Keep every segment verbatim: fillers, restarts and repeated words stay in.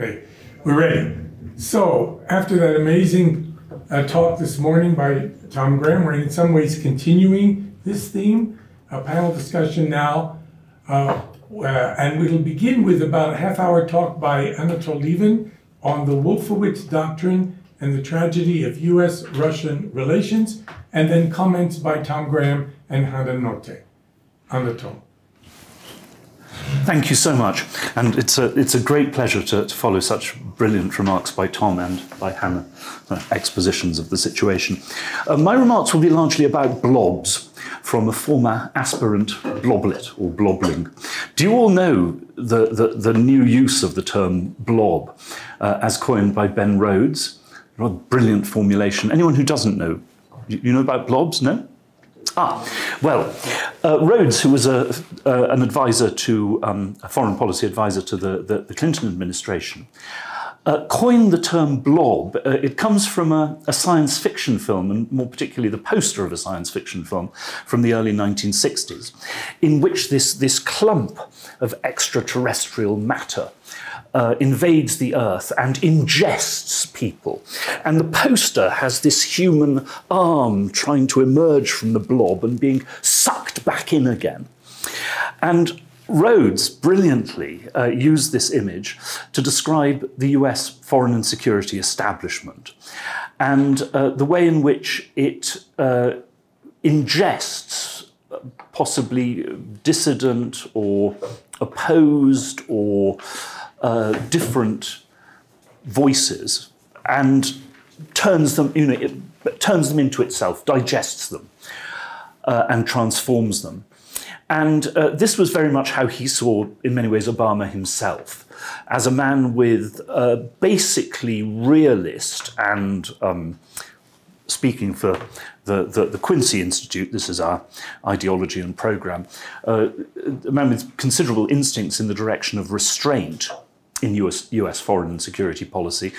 Great. We're ready. So, after that amazing uh, talk this morning by Tom Graham, we're in some ways continuing this theme, a panel discussion now. Uh, uh, and we'll begin with about a half hour talk by Anatol Lieven on the Wolfowitz Doctrine and the tragedy of U S Russian relations, and then comments by Tom Graham and Hannah Notte. Anatol. Thank you so much, and it's a, it's a great pleasure to, to follow such brilliant remarks by Tom and by Hannah, uh, expositions of the situation. Uh, my remarks will be largely about blobs from a former aspirant bloblet or blobling. Do you all know the, the, the new use of the term blob uh, as coined by Ben Rhodes? A brilliant formulation. Anyone who doesn't know, you, you know about blobs, no? Ah, well, uh, Rhodes, who was a, uh, an advisor to, um, a foreign policy advisor to the, the, the Clinton administration, uh, coined the term blob. Uh, it comes from a, a science fiction film, and more particularly the poster of a science fiction film from the early nineteen sixties, in which this, this clump of extraterrestrial matter Uh, invades the earth and ingests people. And the poster has this human arm trying to emerge from the blob and being sucked back in again. And Rhodes brilliantly uh, used this image to describe the U S foreign and security establishment and uh, the way in which it uh, ingests possibly dissident or opposed or Uh, different voices and turns them, you know, it turns them into itself, digests them uh, and transforms them. And uh, this was very much how he saw, in many ways, Obama himself, as a man with uh, basically realist and, um, speaking for the, the, the Quincy Institute, this is our ideology and program, uh, a man with considerable instincts in the direction of restraint in U S foreign and security policy,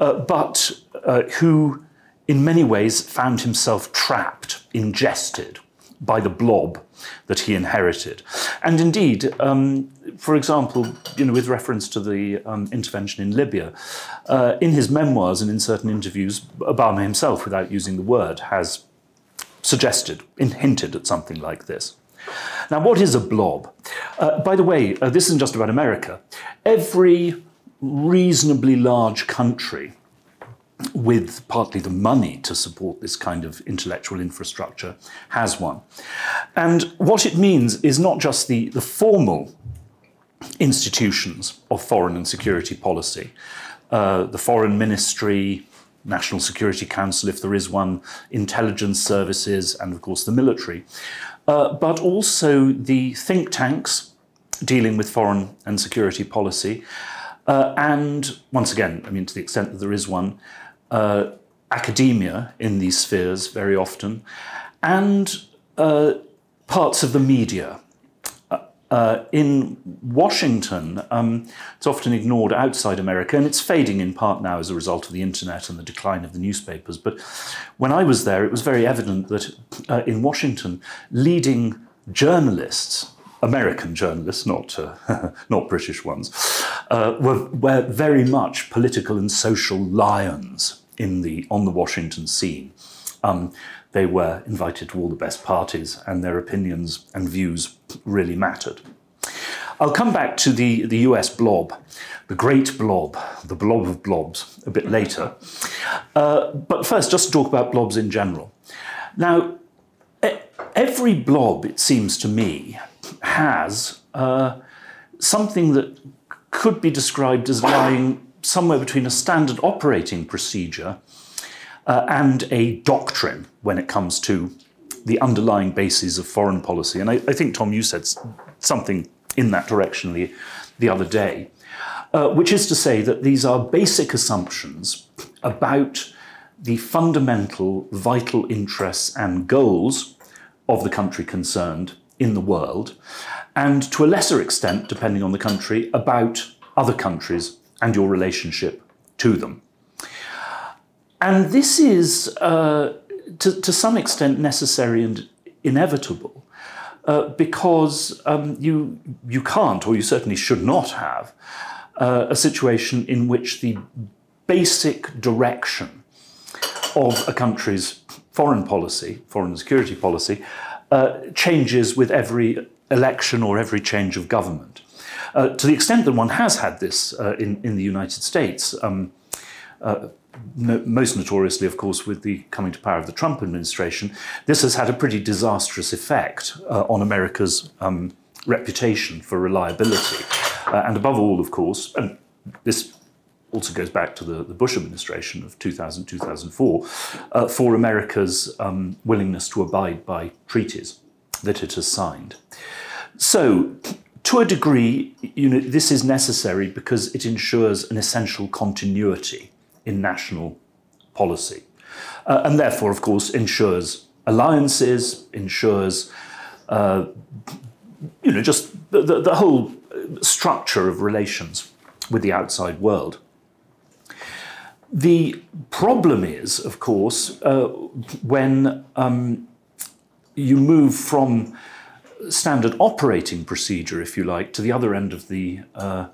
uh, but uh, who in many ways found himself trapped, ingested by the blob that he inherited. And indeed, um, for example, you know, with reference to the um, intervention in Libya, uh, in his memoirs and in certain interviews, Obama himself, without using the word, has suggested, hinted at something like this. Now, what is a blob? Uh, by the way, uh, this isn't just about America. Every reasonably large country, with partly the money to support this kind of intellectual infrastructure, has one. And what it means is not just the, the formal institutions of foreign and security policy, uh, the foreign ministry, National Security Council, if there is one, intelligence services, and of course the military, uh, but also the think tanks dealing with foreign and security policy. Uh, and once again, I mean, to the extent that there is one, Uh, academia in these spheres very often, and uh, parts of the media. Uh, uh, in Washington, um, it's often ignored outside America, and it's fading in part now as a result of the internet and the decline of the newspapers. But when I was there, it was very evident that uh, in Washington, leading journalists, American journalists, not, uh, not British ones, uh, were, were very much political and social lions in the, on the Washington scene. Um, they were invited to all the best parties, and their opinions and views really mattered. I'll come back to the, the U S blob, the great blob, the blob of blobs, a bit later. Uh, but first, just talk about blobs in general. Now, every blob, it seems to me, has uh, something that could be described as lying somewhere between a standard operating procedure uh, and a doctrine when it comes to the underlying bases of foreign policy. And I, I think, Tom, you said something in that direction the, the other day, uh, which is to say that these are basic assumptions about the fundamental vital interests and goals of the country concerned in the world, and to a lesser extent, depending on the country, about other countries and your relationship to them. And this is, uh, to, to some extent, necessary and inevitable, uh, because um, you, you can't, or you certainly should not have, uh, a situation in which the basic direction of a country's foreign policy, foreign security policy, uh, changes with every election or every change of government. Uh, to the extent that one has had this uh, in, in the United States, um, uh, no, most notoriously, of course, with the coming to power of the Trump administration, this has had a pretty disastrous effect uh, on America's um, reputation for reliability. Uh, and above all, of course, and this also goes back to the, the Bush administration of two thousand to two thousand four, uh, for America's um, willingness to abide by treaties that it has signed. So, to a degree, you know, this is necessary because it ensures an essential continuity in national policy. Uh, and therefore, of course, ensures alliances, ensures, uh, you know, just the, the, the whole structure of relations with the outside world. The problem is, of course, uh, when um, you move from standard operating procedure, if you like, to the other end of the, uh,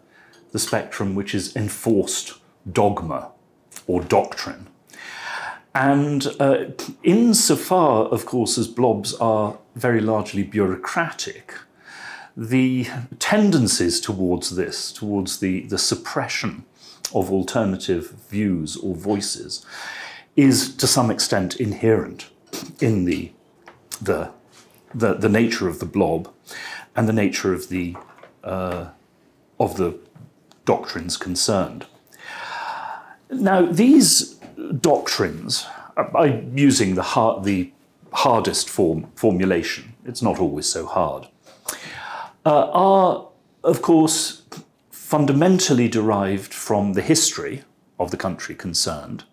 the spectrum, which is enforced dogma or doctrine. And uh, insofar, of course, as blobs are very largely bureaucratic, the tendencies towards this, towards the, the suppression of alternative views or voices, is to some extent inherent in the, the, the, the nature of the blob and the nature of the, uh, of the doctrines concerned. Now, these doctrines, I'm using the, hard, the hardest form, formulation, it's not always so hard, Uh, are, of course, fundamentally derived from the history of the country concerned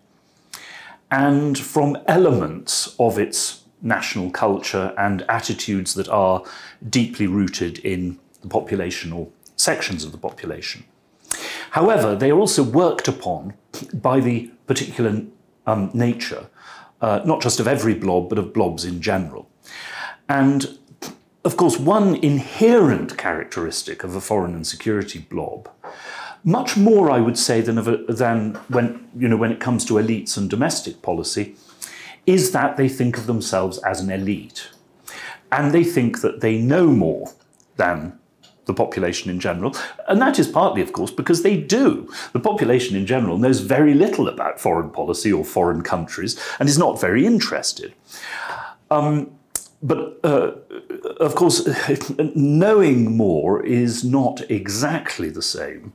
and from elements of its national culture and attitudes that are deeply rooted in the population or sections of the population. However, they are also worked upon by the particular um, nature, uh, not just of every blob, but of blobs in general. And of course, one inherent characteristic of a foreign and security blob, much more, I would say, than, of a, than when, you know, when it comes to elites and domestic policy, is that they think of themselves as an elite. And they think that they know more than the population in general. And that is partly, of course, because they do. The population in general knows very little about foreign policy or foreign countries and is not very interested. Um, But, uh, of course, knowing more is not exactly the same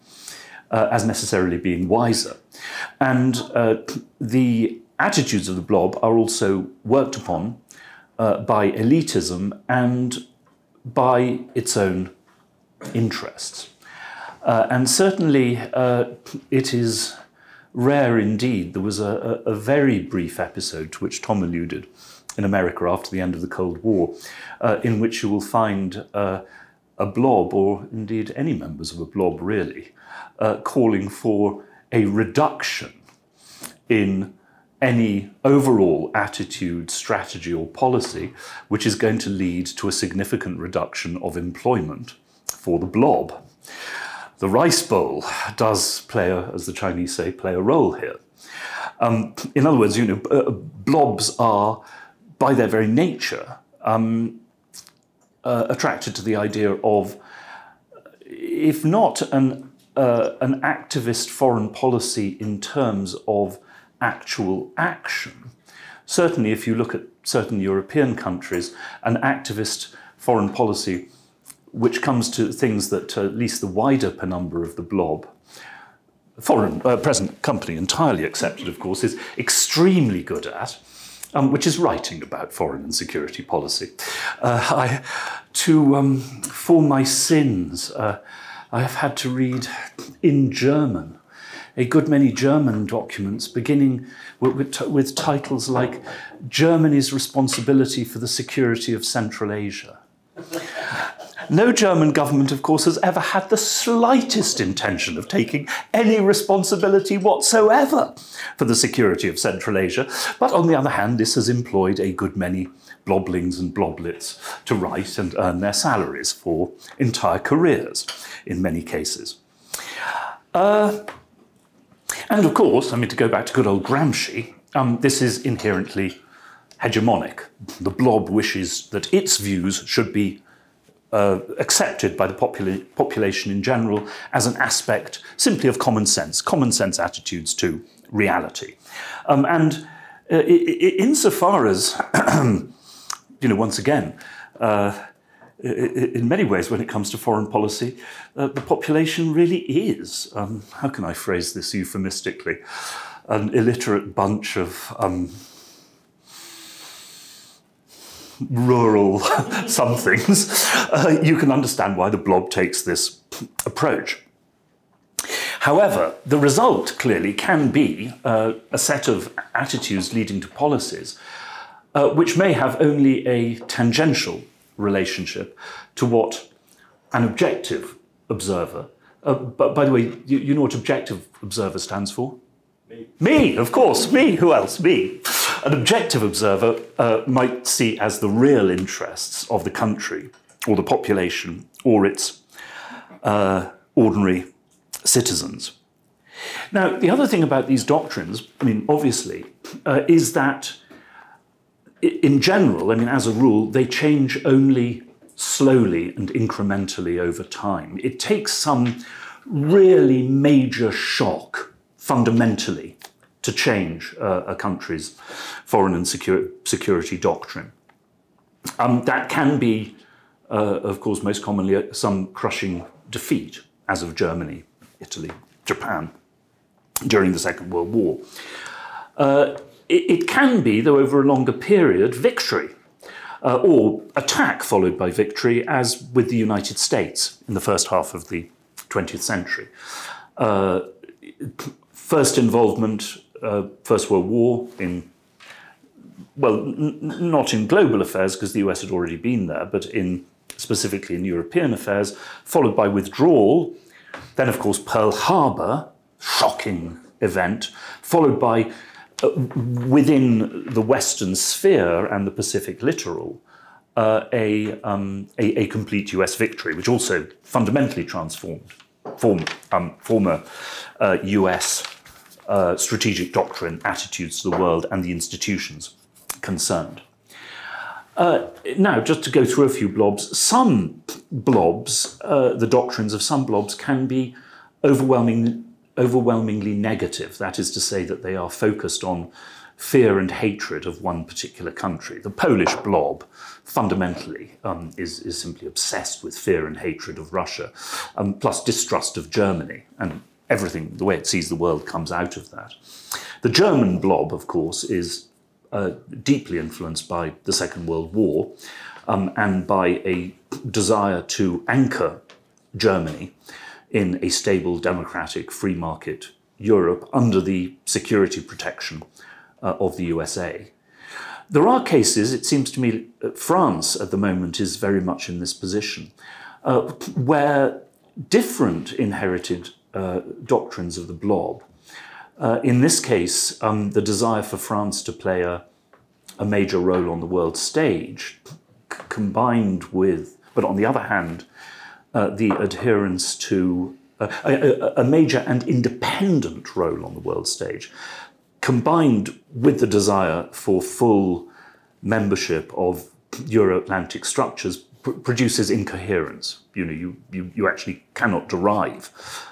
uh, as necessarily being wiser. And uh, the attitudes of the blob are also worked upon uh, by elitism and by its own interests. Uh, and certainly uh, it is rare indeed. There was a, a very brief episode to which Tom alluded in America after the end of the Cold War, uh, in which you will find uh, a blob, or indeed any members of a blob really, uh, calling for a reduction in any overall attitude, strategy or policy which is going to lead to a significant reduction of employment for the blob. The rice bowl does play, a, as the Chinese say, play a role here. Um, in other words, you know, uh, blobs are by their very nature, um, uh, attracted to the idea of, if not an, uh, an activist foreign policy in terms of actual action, certainly if you look at certain European countries, an activist foreign policy which comes to things that uh, at least the wider penumbra of the blob, foreign uh, present company entirely excepted, of course, is extremely good at, Um, which is writing about foreign and security policy. Uh, I, to, um, for my sins, uh, I have had to read in German a good many German documents, beginning with, with, with titles like Germany's Responsibility for the Security of Central Asia. No German government, of course, has ever had the slightest intention of taking any responsibility whatsoever for the security of Central Asia. But on the other hand, this has employed a good many bloblings and bloblets to write and earn their salaries for entire careers in many cases. Uh, and of course, I mean, to go back to good old Gramsci, um, this is inherently hegemonic. The blob wishes that its views should be Uh, accepted by the popula population in general as an aspect simply of common sense, common sense attitudes to reality. Um, and uh, insofar as, you know, once again, uh, in many ways when it comes to foreign policy, uh, the population really is, um, how can I phrase this euphemistically, an illiterate bunch of um, rural somethings, uh, you can understand why the blob takes this approach. However, the result clearly can be uh, a set of attitudes leading to policies uh, which may have only a tangential relationship to what an objective observer, uh, but by the way, you, you know what objective observer stands for? Me. Me, of course, me, who else? Me. An objective observer uh, might see as the real interests of the country or the population or its uh, ordinary citizens. Now, the other thing about these doctrines, I mean, obviously, uh, is that in general, I mean, as a rule, they change only slowly and incrementally over time. It takes some really major shock fundamentally to change uh, a country's foreign and secu security doctrine. Um, that can be, uh, of course, most commonly some crushing defeat, as of Germany, Italy, Japan, during the Second World War. Uh, it, it can be, though over a longer period, victory, uh, or attack followed by victory, as with the United States in the first half of the twentieth century. Uh, first involvement, Uh, First World War in, well, n not in global affairs because the U S had already been there, but in specifically in European affairs, followed by withdrawal, then of course Pearl Harbor, shocking event, followed by uh, within the Western sphere and the Pacific littoral, uh, a, um, a, a complete U S victory, which also fundamentally transformed form, um, former uh, U S Uh, strategic doctrine, attitudes to the world, and the institutions concerned. Uh, now, just to go through a few blobs, some blobs, uh, the doctrines of some blobs can be overwhelming, overwhelmingly negative. That is to say that they are focused on fear and hatred of one particular country. The Polish blob fundamentally um, is, is simply obsessed with fear and hatred of Russia, um, plus distrust of Germany, and everything, the way it sees the world, comes out of that. The German blob, of course, is uh, deeply influenced by the Second World War um, and by a desire to anchor Germany in a stable, democratic, free market Europe under the security protection uh, of the U S A. There are cases, it seems to me, France at the moment is very much in this position, uh, where different inherited Uh, doctrines of the blob. Uh, in this case, um, the desire for France to play a, a major role on the world stage, combined with, but on the other hand, uh, the adherence to uh, a, a major and independent role on the world stage, combined with the desire for full membership of Euro-Atlantic structures, produces incoherence. You know, you, you, you actually cannot derive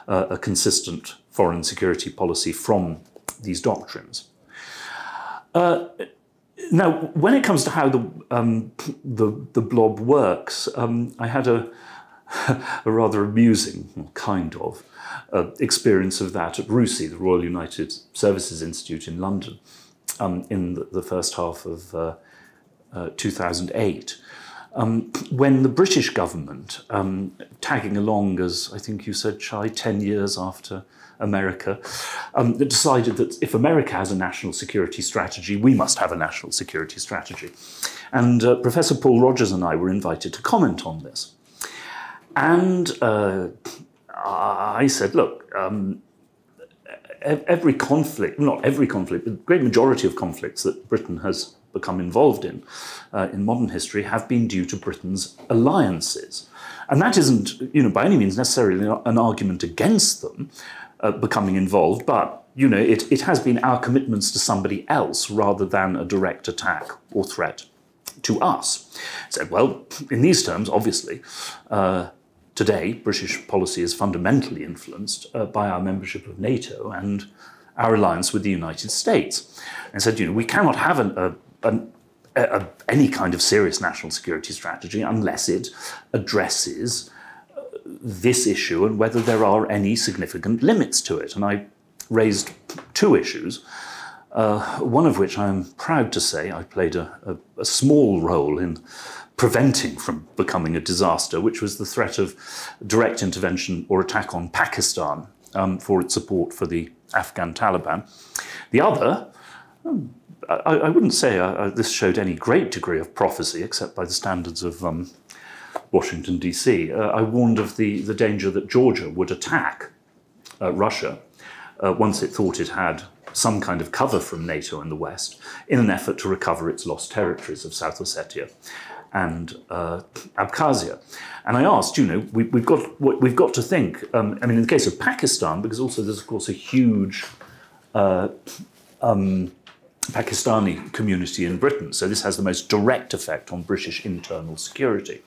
uh, a consistent foreign security policy from these doctrines. Uh, now, when it comes to how the, um, the, the blob works, um, I had a, a rather amusing, kind of, uh, experience of that at RUSI, the Royal United Services Institute in London, um, in the, the first half of uh, uh, two thousand eight. Um, when the British government, um, tagging along as, I think you said, Chai, ten years after America, um, decided that if America has a national security strategy, we must have a national security strategy. And uh, Professor Paul Rogers and I were invited to comment on this. And uh, I said, look, um, every conflict, not every conflict, but the great majority of conflicts that Britain has become involved in, uh, in modern history, have been due to Britain's alliances. And that isn't, you know, by any means necessarily an argument against them, uh, becoming involved. But, you know, it, it has been our commitments to somebody else rather than a direct attack or threat to us. So, well, in these terms, obviously, uh, today, British policy is fundamentally influenced uh, by our membership of NATO and our alliance with the United States. And said, you know, we cannot have an, a, an, a, a, any kind of serious national security strategy unless it addresses uh, this issue and whether there are any significant limits to it. And I raised two issues, uh, one of which I'm proud to say I played a, a, a small role in preventing from becoming a disaster, which was the threat of direct intervention or attack on Pakistan um, for its support for the Afghan Taliban. The other, um, I, I wouldn't say I, I, this showed any great degree of prophecy, except by the standards of um, Washington, D C. Uh, I warned of the, the danger that Georgia would attack uh, Russia uh, once it thought it had some kind of cover from NATO and the West in an effort to recover its lost territories of South Ossetia and uh, Abkhazia. And I asked, you know, we, we've got we've got to think, um, I mean, in the case of Pakistan, because also there's, of course, a huge uh, um, Pakistani community in Britain. So this has the most direct effect on British internal security.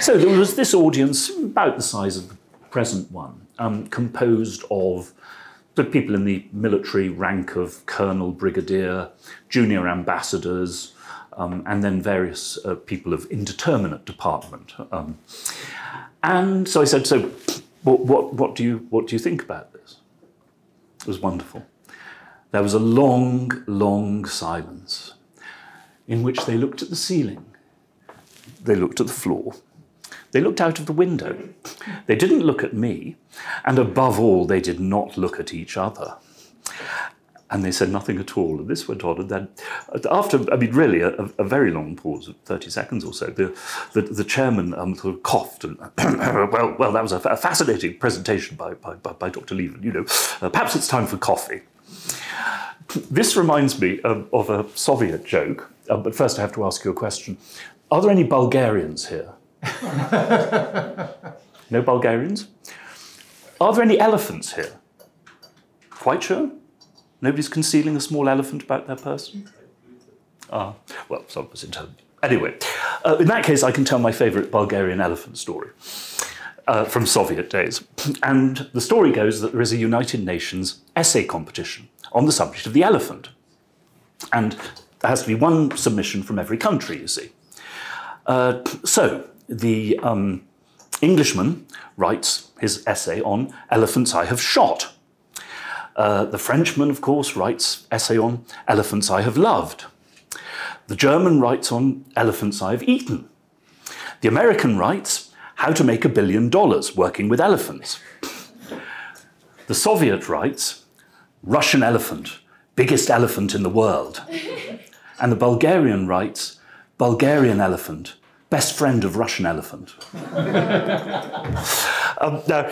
So there was this audience, about the size of the present one, um, composed of the people in the military rank of colonel, brigadier, junior ambassadors, Um, and then various uh, people of indeterminate department. Um, and so I said, so what, what, what, do you, what do you think about this? It was wonderful. There was a long, long silence in which they looked at the ceiling. They looked at the floor. They looked out of the window. They didn't look at me. And above all, they did not look at each other. And they said nothing at all. And this went on. And then after, I mean, really, a, a very long pause of thirty seconds or so, the, the, the chairman um, sort of coughed. And well, well, that was a, a fascinating presentation by, by, by Doctor Lieven. You know, uh, perhaps it's time for coffee. This reminds me um, of a Soviet joke. Um, but first, I have to ask you a question. Are there any Bulgarians here? No Bulgarians? Are there any elephants here? Quite sure? Nobody's concealing a small elephant about their person? Ah, well, some was intended. Anyway, uh, in that case, I can tell my favourite Bulgarian elephant story uh, from Soviet days. And the story goes that there is a United Nations essay competition on the subject of the elephant. And there has to be one submission from every country, you see. Uh, so the um, Englishman writes his essay on elephants I have shot. Uh, the Frenchman, of course, writes essay on elephants I have loved. The German writes on elephants I have eaten. The American writes how to make a billion dollars working with elephants. The Soviet writes Russian elephant, biggest elephant in the world. And the Bulgarian writes Bulgarian elephant, best friend of Russian elephant. um, now,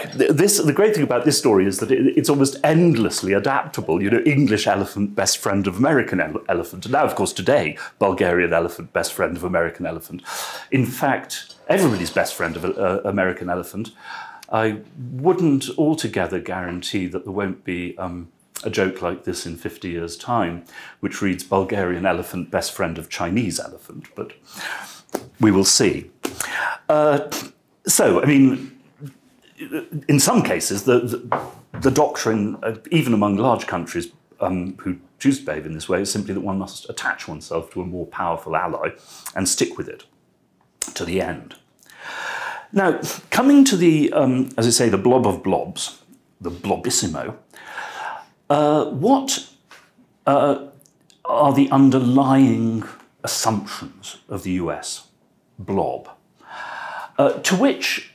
this, the great thing about this story is that it, it's almost endlessly adaptable. You know, English elephant, best friend of American ele elephant. And now, of course, today, Bulgarian elephant, best friend of American elephant. In fact, everybody's best friend of uh, American elephant. I wouldn't altogether guarantee that there won't be um, a joke like this in fifty years' time, which reads Bulgarian elephant, best friend of Chinese elephant. But we will see. Uh, so, I mean, in some cases, the, the, the doctrine, uh, even among large countries um, who choose to behave in this way, is simply that one must attach oneself to a more powerful ally and stick with it to the end. Now, coming to the, um, as I say, the blob of blobs, the blobissimo, uh, what uh, are the underlying assumptions of the U S blob, uh, to which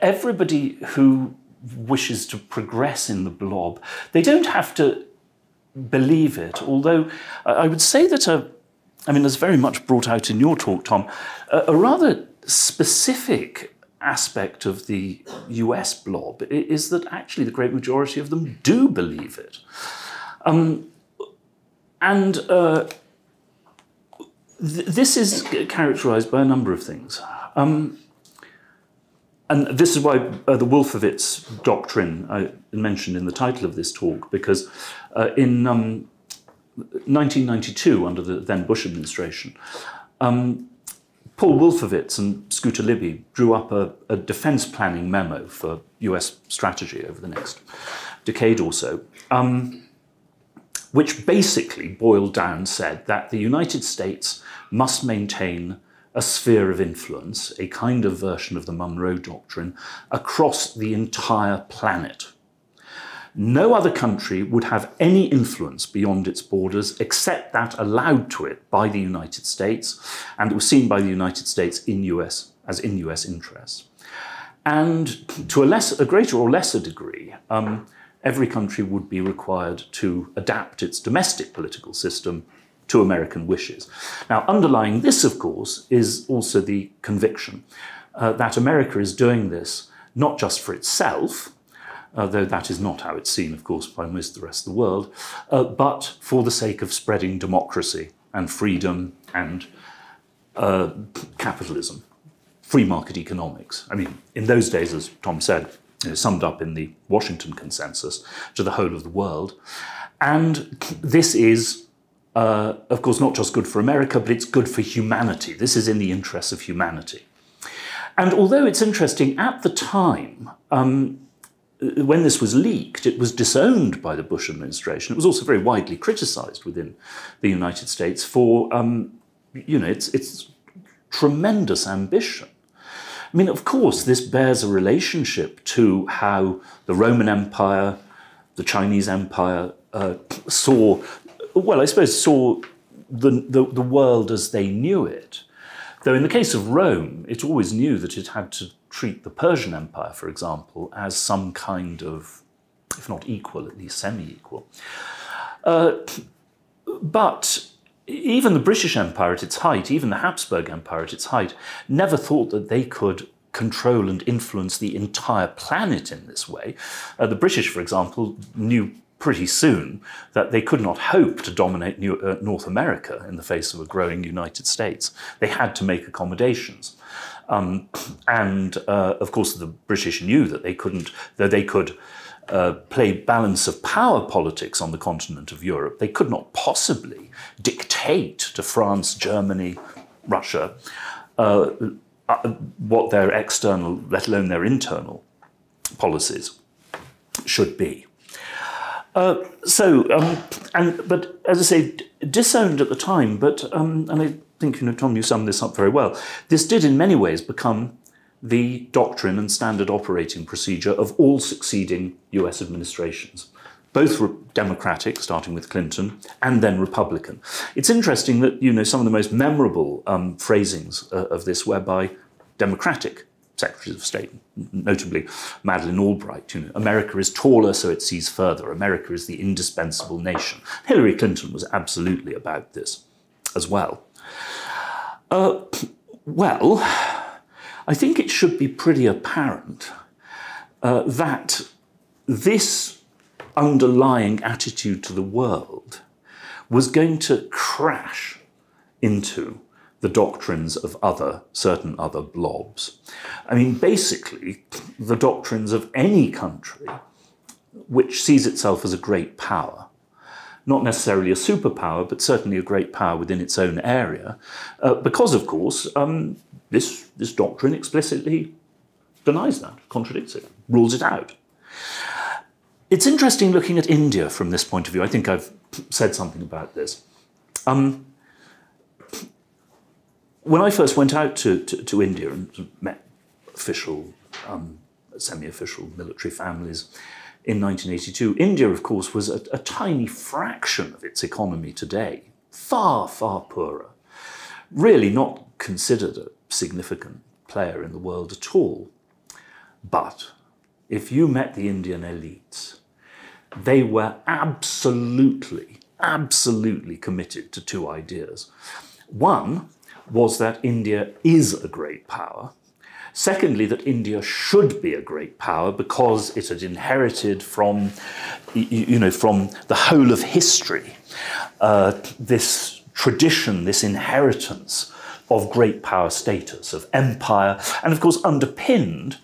everybody who wishes to progress in the blob, they don't have to believe it, although I would say that, a, I mean, as very much brought out in your talk, Tom, a, a rather specific aspect of the U S blob is that actually the great majority of them do believe it. Um, and uh, This is characterized by a number of things. Um, And this is why uh, the Wolfowitz Doctrine I mentioned in the title of this talk, because uh, in um, nineteen ninety-two, under the then Bush administration, um, Paul Wolfowitz and Scooter Libby drew up a, a defense planning memo for U S strategy over the next decade or so, um, which basically boiled down, said that the United States must maintain a sphere of influence, a kind of version of the Monroe Doctrine, across the entire planet. No other country would have any influence beyond its borders except that allowed to it by the United States, and it was seen by the United States in U S as in U S interests. And to a, less, a greater or lesser degree, um, every country would be required to adapt its domestic political system to American wishes. Now, underlying this, of course, is also the conviction uh, that America is doing this not just for itself, Uh, though that is not how it's seen, of course, by most of the rest of the world, uh, but for the sake of spreading democracy and freedom and uh, capitalism, free market economics. I mean, in those days, as Tom said, you know, summed up in the Washington Consensus to the whole of the world. And this is, uh, of course, not just good for America, but it's good for humanity. This is in the interests of humanity. And although it's interesting, at the time, um, when this was leaked, it was disowned by the Bush administration. It was also very widely criticized within the United States for, um, you know, its, its tremendous ambition. I mean, of course, this bears a relationship to how the Roman Empire, the Chinese Empire uh, saw, well, I suppose saw the, the, the world as they knew it. Though in the case of Rome, it always knew that it had to treat the Persian Empire, for example, as some kind of, if not equal, at least semi-equal. Uh, but even the British Empire at its height, even the Habsburg Empire at its height, never thought that they could control and influence the entire planet in this way. Uh, the British, for example, knew pretty soon that they could not hope to dominate New, uh, North America in the face of a growing United States. They had to make accommodations. Um, and, uh, of course, the British knew that they couldn't, though they could uh, play balance of power politics on the continent of Europe, they could not possibly dictate to France, Germany, Russia, uh, what their external, let alone their internal policies should be. Uh, so, um, and, but as I say, disowned at the time, but, um, and I think, you know, Tom, you summed this up very well, this did in many ways become the doctrine and standard operating procedure of all succeeding U S administrations, both Democratic, starting with Clinton, and then Republican. It's interesting that, you know, some of the most memorable um, phrasings uh, of this were by Democratic Secretaries of State, notably Madeleine Albright. You know, America is taller, so it sees further. America is the indispensable nation. Hillary Clinton was absolutely about this as well. Uh, well, I think it should be pretty apparent uh, that this underlying attitude to the world was going to crash into the doctrines of other, certain other blobs. I mean, basically, the doctrines of any country which sees itself as a great power, not necessarily a superpower, but certainly a great power within its own area, uh, because, of course, um, this, this doctrine explicitly denies that, contradicts it, rules it out. It's interesting looking at India from this point of view. I think I've said something about this. Um, When I first went out to, to, to India and met official, um, semi-official military families in nineteen eighty-two, India, of course, was a, a tiny fraction of its economy today, far, far poorer, really not considered a significant player in the world at all. But if you met the Indian elites, they were absolutely, absolutely committed to two ideas. One was that India is a great power. Secondly, that India should be a great power because it had inherited from, you know, from the whole of history, uh, this tradition, this inheritance of great power status, of empire, and of course underpinned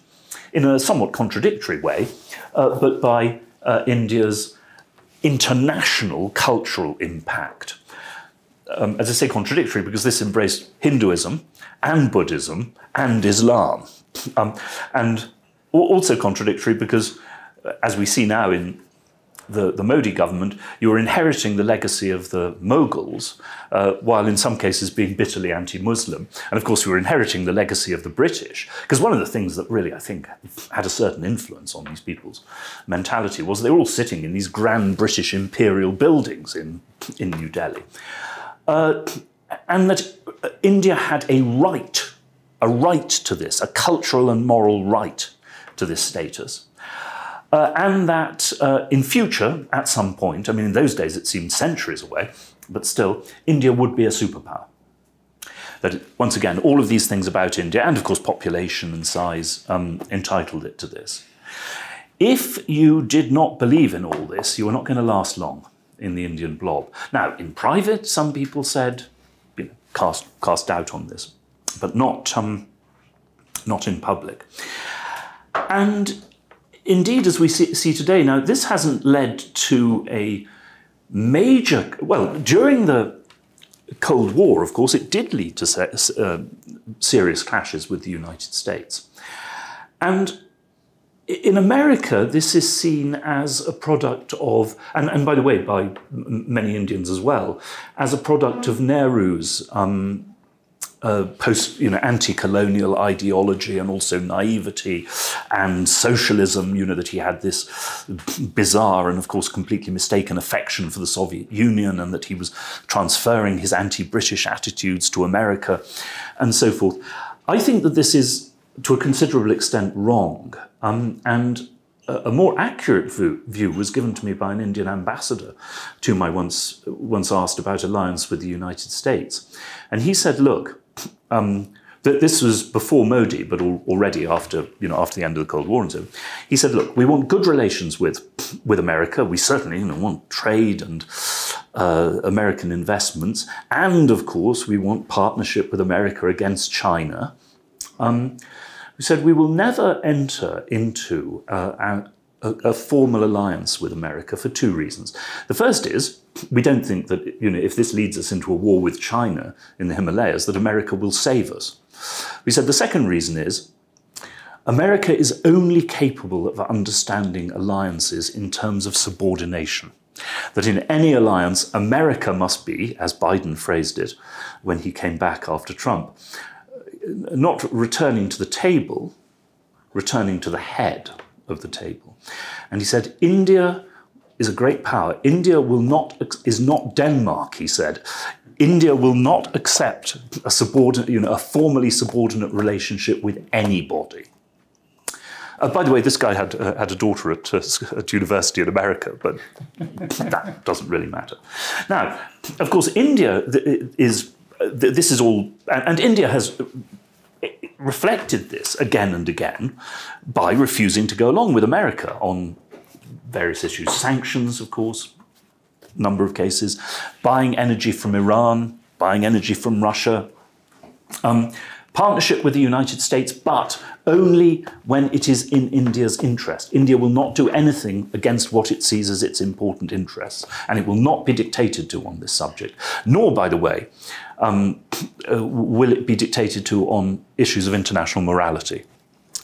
in a somewhat contradictory way, uh, but by uh, India's international cultural impact. Um, as I say, contradictory, because this embraced Hinduism and Buddhism and Islam. Um, and also contradictory because, as we see now in the, the Modi government, you're inheriting the legacy of the Mughals, uh, while in some cases being bitterly anti-Muslim. And of course, you're inheriting the legacy of the British, because one of the things that really, I think, had a certain influence on these people's mentality was they were all sitting in these grand British imperial buildings in, in New Delhi. Uh, and that India had a right, a right to this, a cultural and moral right to this status. Uh, and that uh, in future, at some point, I mean, in those days it seemed centuries away, but still, India would be a superpower. That, once again, all of these things about India, and of course population and size, um, entitled it to this. If you did not believe in all this, you were not going to last long in the Indian blob. Now, in private, some people said, you know, cast, cast doubt on this, but not, um, not in public. And indeed, as we see, see today, now this hasn't led to a major, well, during the Cold War, of course, it did lead to uh, serious clashes with the United States. And in America, this is seen as a product of, and, and by the way, by many Indians as well, as a product of Nehru's um, uh, post, you know, anti-colonial ideology and also naivety and socialism, you know, that he had this bizarre and, of course, completely mistaken affection for the Soviet Union and that he was transferring his anti-British attitudes to America and so forth. I think that this is, to a considerable extent, wrong. Um, and a, a more accurate view, view was given to me by an Indian ambassador to whom I once, once asked about alliance with the United States. And he said, look, um, that this was before Modi, but al already after, you know, after the end of the Cold War and so on. He said, look, we want good relations with, with America. We certainly, you know, want trade and uh, American investments. And of course, we want partnership with America against China. Um, We said we will never enter into uh, a, a formal alliance with America for two reasons. The first is we don't think that, you know, if this leads us into a war with China in the Himalayas, that America will save us. We said the second reason is America is only capable of understanding alliances in terms of subordination. That in any alliance, America must be, as Biden phrased it when he came back after Trump, not returning to the table, returning to the head of the table. And he said, India is a great power. India will not, is not Denmark, he said. India will not accept a subordinate, you know, a formally subordinate relationship with anybody. Uh, by the way, this guy had, uh, had a daughter at, uh, at university in America, but that doesn't really matter. Now, of course, India is... This is all, and India has reflected this again and again by refusing to go along with America on various issues. Sanctions, of course, number of cases, buying energy from Iran, buying energy from Russia, um, partnership with the United States, but only when it is in India's interest. India will not do anything against what it sees as its important interests, and it will not be dictated to on this subject. Nor, by the way, um, uh, will it be dictated to on issues of international morality.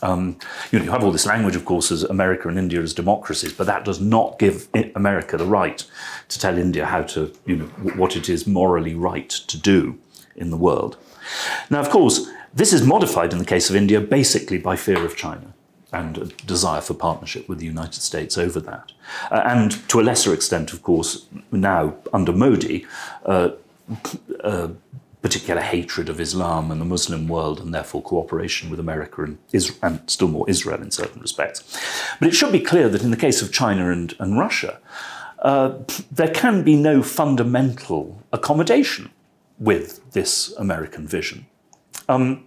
Um, you know, you have all this language, of course, as America and India as democracies, but that does not give America the right to tell India how to, you know, what it is morally right to do in the world. Now, of course, this is modified in the case of India basically by fear of China and a desire for partnership with the United States over that. Uh, and to a lesser extent, of course, now under Modi, uh, a particular hatred of Islam and the Muslim world and therefore cooperation with America and, Israel, and still more Israel in certain respects. But it should be clear that in the case of China and, and Russia, uh, there can be no fundamental accommodation with this American vision. Um,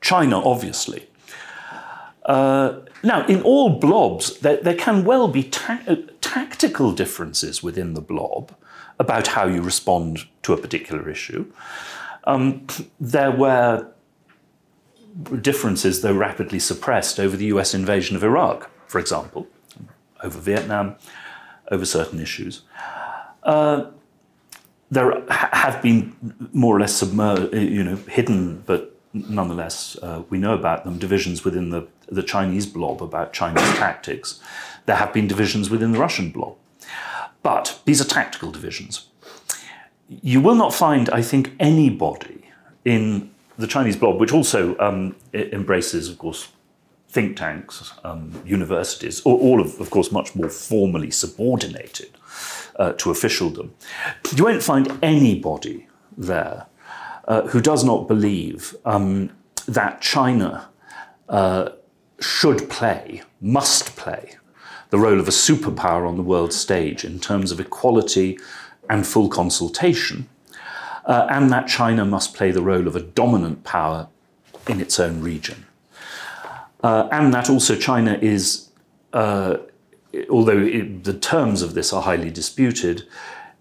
China, obviously. Uh, now, in all blobs, there, there can well be ta tactical differences within the blob about how you respond to a particular issue. Um, there were differences, though rapidly suppressed, over the U S invasion of Iraq, for example, over Vietnam, over certain issues. Uh, there have been more or less submerged, you know, hidden, but nonetheless uh, we know about them, divisions within the, the Chinese blob about Chinese tactics. There have been divisions within the Russian blob. But these are tactical divisions. You will not find, I think, anybody in the Chinese blob, which also um, embraces, of course, think tanks, um, universities, all of, of course, much more formally subordinated uh, to officialdom. You won't find anybody there uh, who does not believe um, that China uh, should play, must play, the role of a superpower on the world stage in terms of equality and full consultation, uh, and that China must play the role of a dominant power in its own region. Uh, and that also China is, uh, although it, the terms of this are highly disputed,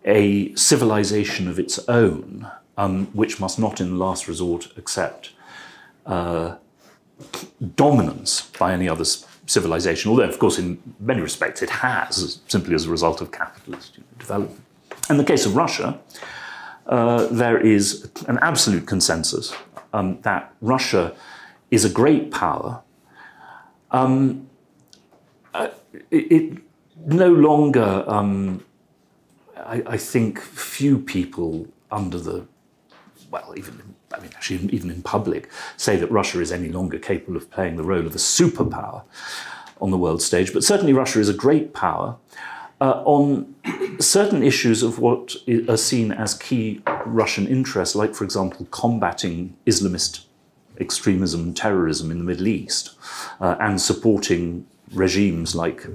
a civilization of its own, um, which must not in the last resort accept uh, dominance by any other civilization, although of course in many respects it has, simply as a result of capitalist development. In the case of Russia, uh, there is an absolute consensus um, that Russia is a great power. Um, uh, it, it no longer, um, I, I think, few people under the, well, even, I mean, actually, even in public, say that Russia is any longer capable of playing the role of a superpower on the world stage. But certainly Russia is a great power uh, on certain issues of what are seen as key Russian interests, like, for example, combating Islamist extremism and terrorism in the Middle East, uh, and supporting regimes like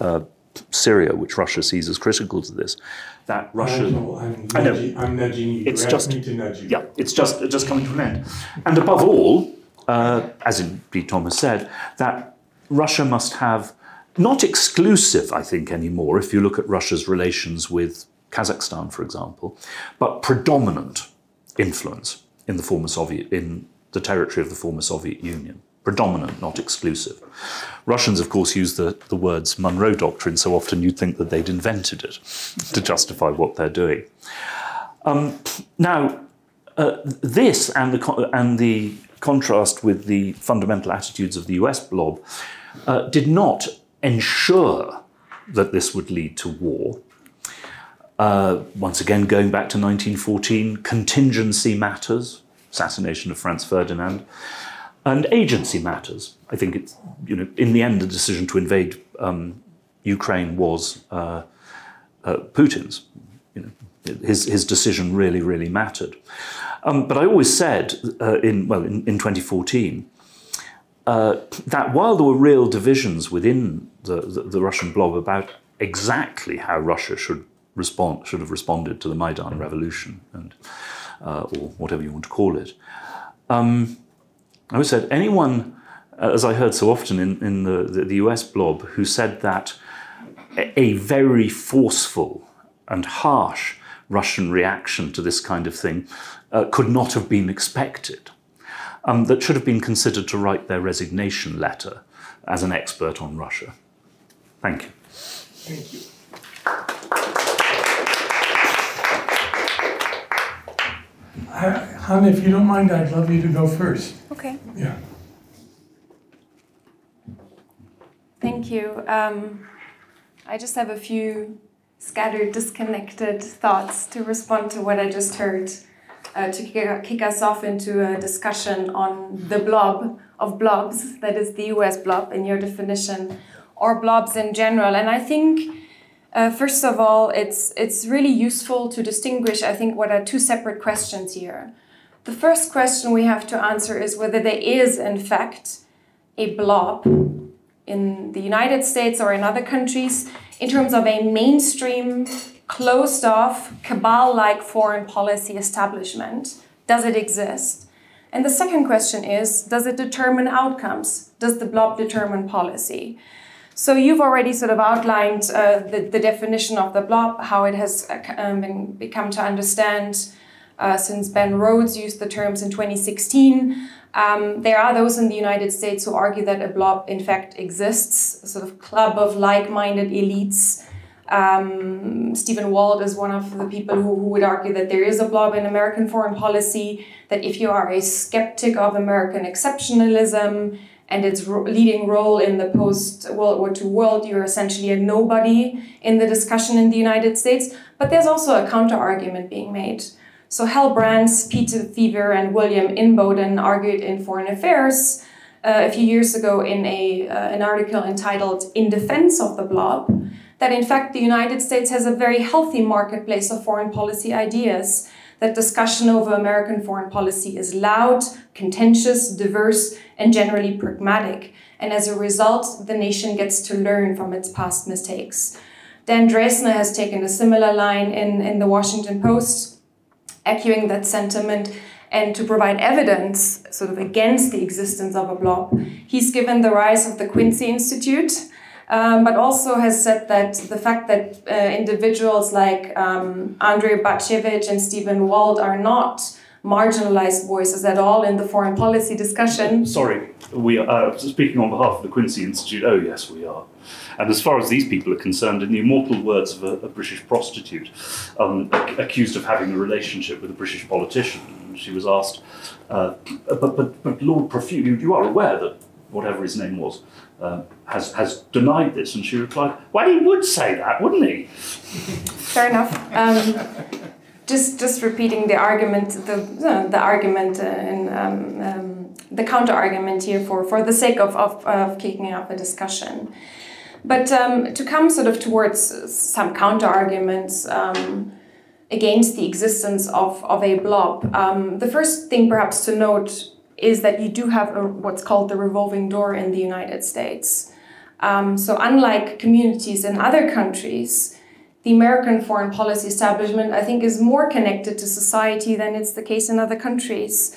uh, Syria, which Russia sees as critical to this. That Russia, I know, I'm, I know, nudging, I'm nudging you. It's just, me to nudge you. Yeah, it's just just coming to an end. And above all, uh, as indeed Tom has said, that Russia must have not exclusive, I think, anymore. If you look at Russia's relations with Kazakhstan, for example, but predominant influence in the former Soviet in the territory of the former Soviet Union. Predominant, not exclusive. Russians, of course, use the, the words Monroe Doctrine so often you'd think that they'd invented it to justify what they're doing. Um, now, uh, this and the, and the contrast with the fundamental attitudes of the U S blob uh, did not ensure that this would lead to war. Uh, once again, going back to nineteen fourteen, contingency matters. Assassination of Franz Ferdinand, and agency matters. I think it's, you know, in the end, the decision to invade um, Ukraine was uh, uh, Putin's. You know, his his decision really, really mattered. Um, but I always said uh, in well in, in twenty fourteen uh, that while there were real divisions within the, the the Russian blob about exactly how Russia should respond should have responded to the Maidan revolution and. Uh, or whatever you want to call it. Um, I always said anyone, uh, as I heard so often in, in the, the, the U S blob, who said that a very forceful and harsh Russian reaction to this kind of thing uh, could not have been expected, um, that should have been considered to write their resignation letter as an expert on Russia. Thank you. Thank you. Hannah, if you don't mind, I'd love you to go first. Okay. Yeah. Thank you. Um, I just have a few scattered, disconnected thoughts to respond to what I just heard, uh, to kick, kick us off into a discussion on the blob of blobs, that is the U S blob in your definition, or blobs in general. And I think Uh, first of all, it's, it's really useful to distinguish, I think, what are two separate questions here. The first question we have to answer is whether there is, in fact, a blob in the United States or in other countries in terms of a mainstream, closed-off, cabal-like foreign policy establishment. Does it exist? And the second question is, does it determine outcomes? Does the blob determine policy? So you've already sort of outlined uh, the, the definition of the blob, how it has um, been, become to understand uh, since Ben Rhodes used the terms in twenty sixteen. Um, there are those in the United States who argue that a blob in fact exists, a sort of club of like-minded elites. Um, Stephen Walt is one of the people who, who would argue that there is a blob in American foreign policy, that if you are a skeptic of American exceptionalism and its ro leading role in the post-World War Two world, you're essentially a nobody in the discussion in the United States. But there's also a counter-argument being made. So Hal Brands, Peter Feaver, and William Inboden argued in Foreign Affairs uh, a few years ago in a, uh, an article entitled "In Defense of the Blob," that in fact the United States has a very healthy marketplace of foreign policy ideas, that discussion over American foreign policy is loud, contentious, diverse, and generally pragmatic. And as a result, the nation gets to learn from its past mistakes. Dan Drezner has taken a similar line in, in the Washington Post, echoing that sentiment. And to provide evidence sort of against the existence of a blob, he's given the rise of the Quincy Institute, Um, but also has said that the fact that uh, individuals like um, Andrei Batchevich and Stephen Walt are not marginalized voices at all in the foreign policy discussion. Sorry, we are uh, speaking on behalf of the Quincy Institute. Oh, yes, we are. And as far as these people are concerned, in the immortal words of a, a British prostitute um, accused of having a relationship with a British politician, and she was asked, uh, but, but, but Lord Profuse, you, you are aware that whatever his name was, Uh, has, has denied this, and she replied, well, he would say that, wouldn't he? Fair enough. Um, just, just repeating the argument, the, uh, the argument uh, and um, um, the counter-argument here for, for the sake of, of, of kicking up a discussion. But um, to come sort of towards some counter-arguments um, against the existence of, of a blob, um, the first thing perhaps to note is that you do have a, what's called the revolving door in the United States. Um, so unlike communities in other countries, the American foreign policy establishment, I think, is more connected to society than it's the case in other countries.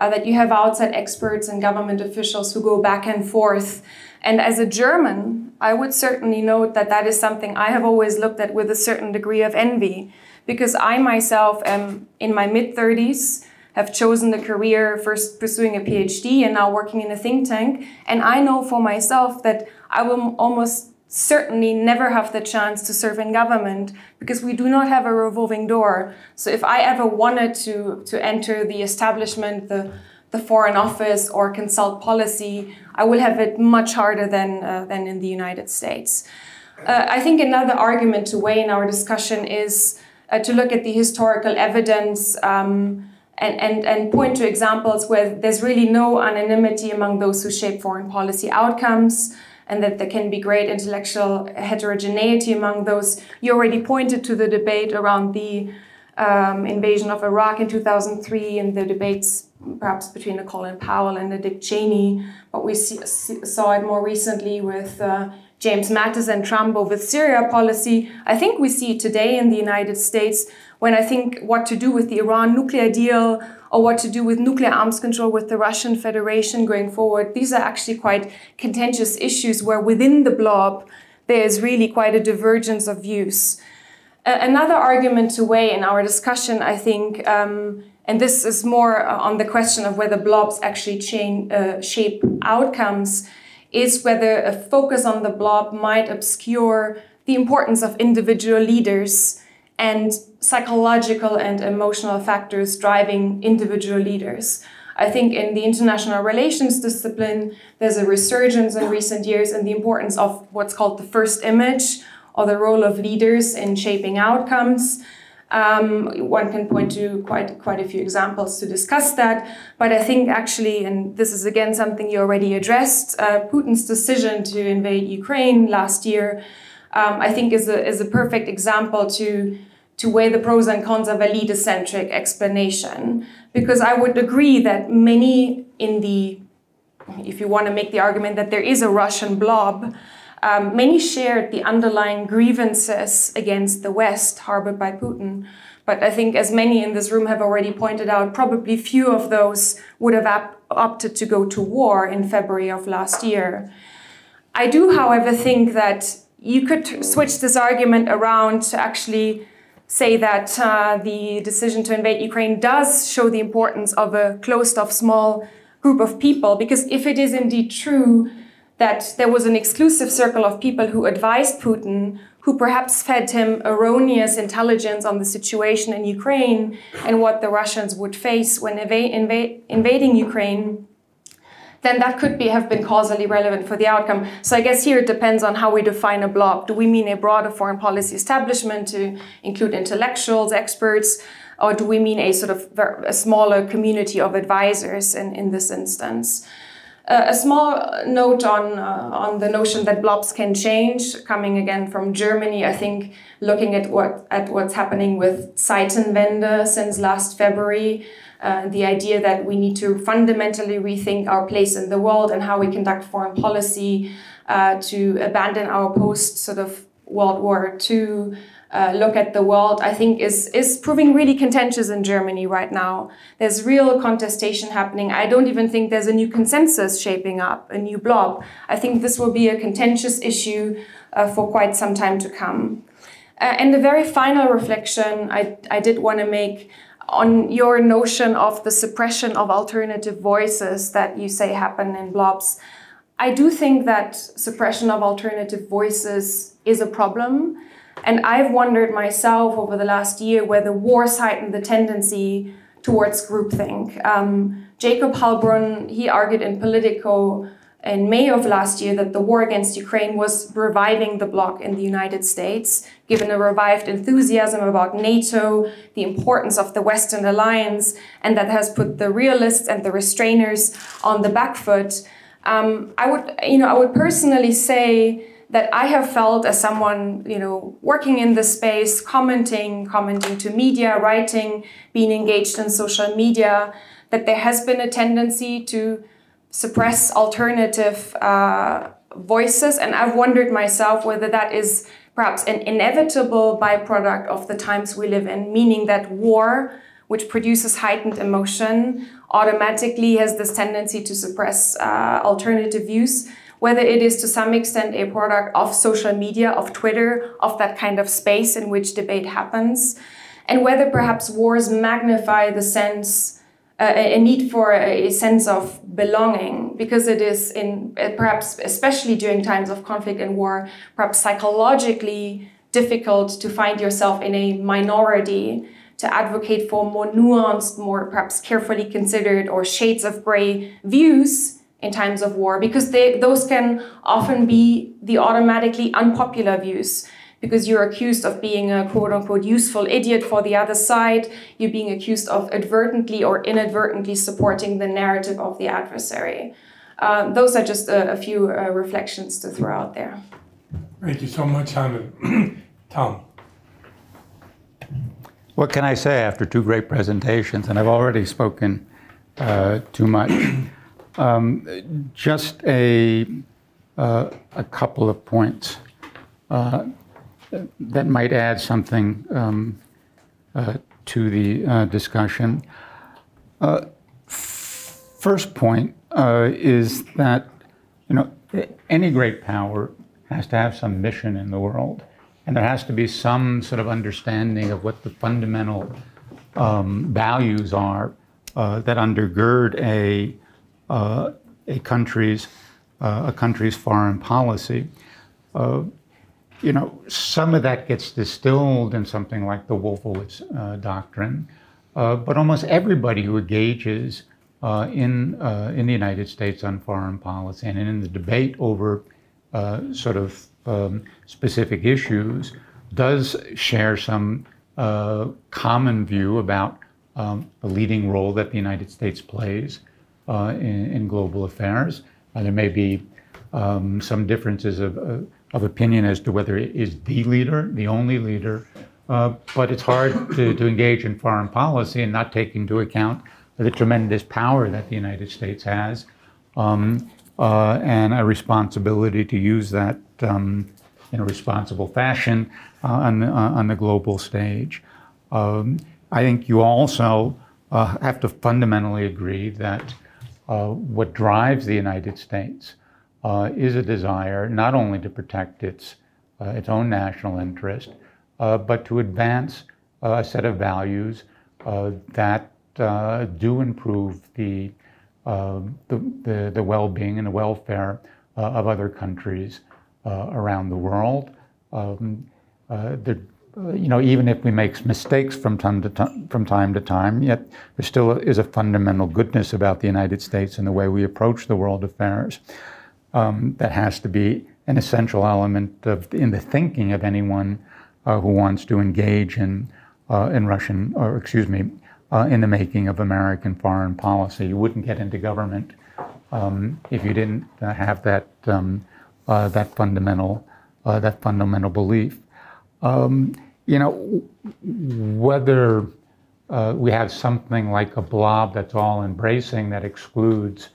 Uh, that you have outside experts and government officials who go back and forth. And as a German, I would certainly note that that is something I have always looked at with a certain degree of envy, because I myself am in my mid thirties, have chosen a career, first pursuing a PhD and now working in a think tank. And I know for myself that I will almost certainly never have the chance to serve in government because we do not have a revolving door. So if I ever wanted to, to enter the establishment, the, the Foreign Office, or consult policy, I will have it much harder than, uh, than in the United States. Uh, I think another argument to weigh in our discussion is uh, to look at the historical evidence um, And, and, and point to examples where there's really no anonymity among those who shape foreign policy outcomes, and that there can be great intellectual heterogeneity among those. You already pointed to the debate around the um, invasion of Iraq in two thousand three and the debates perhaps between a Colin Powell and a Dick Cheney, but we see, saw it more recently with uh, James Mattis and Trumbo with Syria policy. I think we see it today in the United States when I think what to do with the Iran nuclear deal or what to do with nuclear arms control with the Russian Federation going forward. These are actually quite contentious issues where within the blob, there is really quite a divergence of views. Uh, another argument to weigh in our discussion, I think, um, and this is more on the question of whether blobs actually change, uh, shape outcomes, is whether a focus on the blob might obscure the importance of individual leaders and psychological and emotional factors driving individual leaders. I think in the international relations discipline, there's a resurgence in recent years in the importance of what's called the first image, or the role of leaders in shaping outcomes. Um, one can point to quite, quite a few examples to discuss that, but I think actually, and this is again something you already addressed, uh, Putin's decision to invade Ukraine last year, um, I think is a, is a perfect example to, to weigh the pros and cons of a leader-centric explanation. Because I would agree that many in the, if you want to make the argument that there is a Russian blob, Um, many shared the underlying grievances against the West harbored by Putin. But I think, as many in this room have already pointed out, probably few of those would have opted to go to war in February of last year. I do, however, think that you could switch this argument around to actually say that uh, the decision to invade Ukraine does show the importance of a closed-off small group of people, because if it is indeed true that there was an exclusive circle of people who advised Putin, who perhaps fed him erroneous intelligence on the situation in Ukraine and what the Russians would face when inv inv invading Ukraine, then that could be, have been causally relevant for the outcome. So I guess here it depends on how we define a blob. Do we mean a broader foreign policy establishment to include intellectuals, experts, or do we mean a sort of a smaller community of advisors in, in this instance? Uh, a small note on, uh, on the notion that blobs can change, coming again from Germany, I think looking at, what, at what's happening with Zeitenwende since last February, Uh, the idea that we need to fundamentally rethink our place in the world and how we conduct foreign policy, uh, to abandon our post sort of World War Two uh, look at the world, I think is, is proving really contentious in Germany right now. There's real contestation happening. I don't even think there's a new consensus shaping up, a new blob. I think this will be a contentious issue uh, for quite some time to come. Uh, and the very final reflection I, I did want to make on your notion of the suppression of alternative voices that you say happen in blobs. I do think that suppression of alternative voices is a problem. And I've wondered myself over the last year whether wars heighten the tendency towards groupthink. Um, Jacob Halbrunn, he argued in Politico in May of last year that the war against Ukraine was reviving the bloc in the United States, given a revived enthusiasm about NATO, the importance of the Western alliance, and that has put the realists and the restrainers on the back foot. Um, I would, you know, I would personally say that I have felt, as someone, you know, working in this space, commenting, commenting to media, writing, being engaged in social media, that there has been a tendency to suppress alternative uh, voices. And I've wondered myself whether that is perhaps an inevitable byproduct of the times we live in, meaning that war, which produces heightened emotion, automatically has this tendency to suppress uh, alternative views, whether it is to some extent a product of social media, of Twitter, of that kind of space in which debate happens, and whether perhaps wars magnify the sense A, a need for a, a sense of belonging, because it is, in uh, perhaps especially during times of conflict and war, perhaps psychologically difficult to find yourself in a minority, to advocate for more nuanced, more perhaps carefully considered or shades of gray views in times of war, because they, those can often be the automatically unpopular views, because you're accused of being a quote-unquote useful idiot for the other side, you're being accused of advertently or inadvertently supporting the narrative of the adversary. Uh, those are just a, a few uh, reflections to throw out there. Thank you so much, Hannah. Tom. What can I say after two great presentations? And I've already spoken uh, too much. Um, just a, uh, a couple of points. Uh, that might add something um, uh, to the uh, discussion. Uh, first point uh, is that, you know, any great power has to have some mission in the world, and there has to be some sort of understanding of what the fundamental um, values are uh, that undergird a uh, a country's uh, a country's foreign policy. Uh, You know, some of that gets distilled in something like the Wolfowitz uh, Doctrine, uh, but almost everybody who engages uh, in, uh, in the United States on foreign policy and in the debate over uh, sort of um, specific issues does share some uh, common view about um, the leading role that the United States plays uh, in, in global affairs. Uh, there may be um, some differences of uh, of opinion as to whether it is the leader, the only leader, uh, but it's hard to, to engage in foreign policy and not take into account the tremendous power that the United States has um, uh, and a responsibility to use that um, in a responsible fashion uh, on, the, uh, on the global stage. Um, I think you also uh, have to fundamentally agree that uh, what drives the United States Uh, is a desire not only to protect its, uh, its own national interest, uh, but to advance a set of values uh, that uh, do improve the, uh, the, the, the well-being and the welfare uh, of other countries uh, around the world. Um, uh, the, you know, even if we make mistakes from time to time, from time to time, yet there still is a fundamental goodness about the United States and the way we approach the world affairs um, that has to be an essential element of in the thinking of anyone uh, who wants to engage in uh, in Russian, or excuse me, uh, in the making of American foreign policy. You wouldn't get into government um, if you didn't uh, have that um, uh, that fundamental uh, that fundamental belief. Um, you know, whether uh, we have something like a blob that's all-embracing that excludes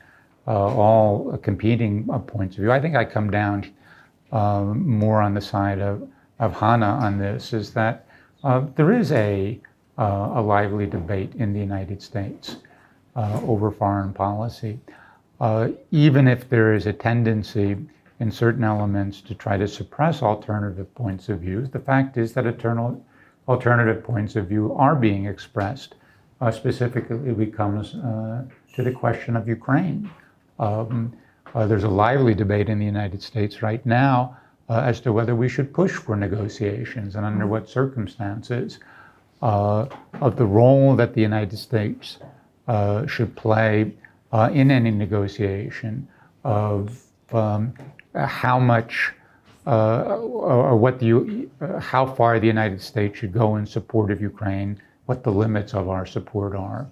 uh, all competing uh, points of view, I think I come down um, more on the side of, of Hannah on this, is that uh, there is a, uh, a lively debate in the United States uh, over foreign policy, uh, even if there is a tendency in certain elements to try to suppress alternative points of view. The fact is that eternal alternative points of view are being expressed. Uh, specifically, when it comes uh, to the question of Ukraine. Um, uh, there's a lively debate in the United States right now uh, as to whether we should push for negotiations and under what circumstances, uh, of the role that the United States uh, should play uh, in any negotiation, of um, how much uh, or what the, uh, how far the United States should go in support of Ukraine, what the limits of our support are.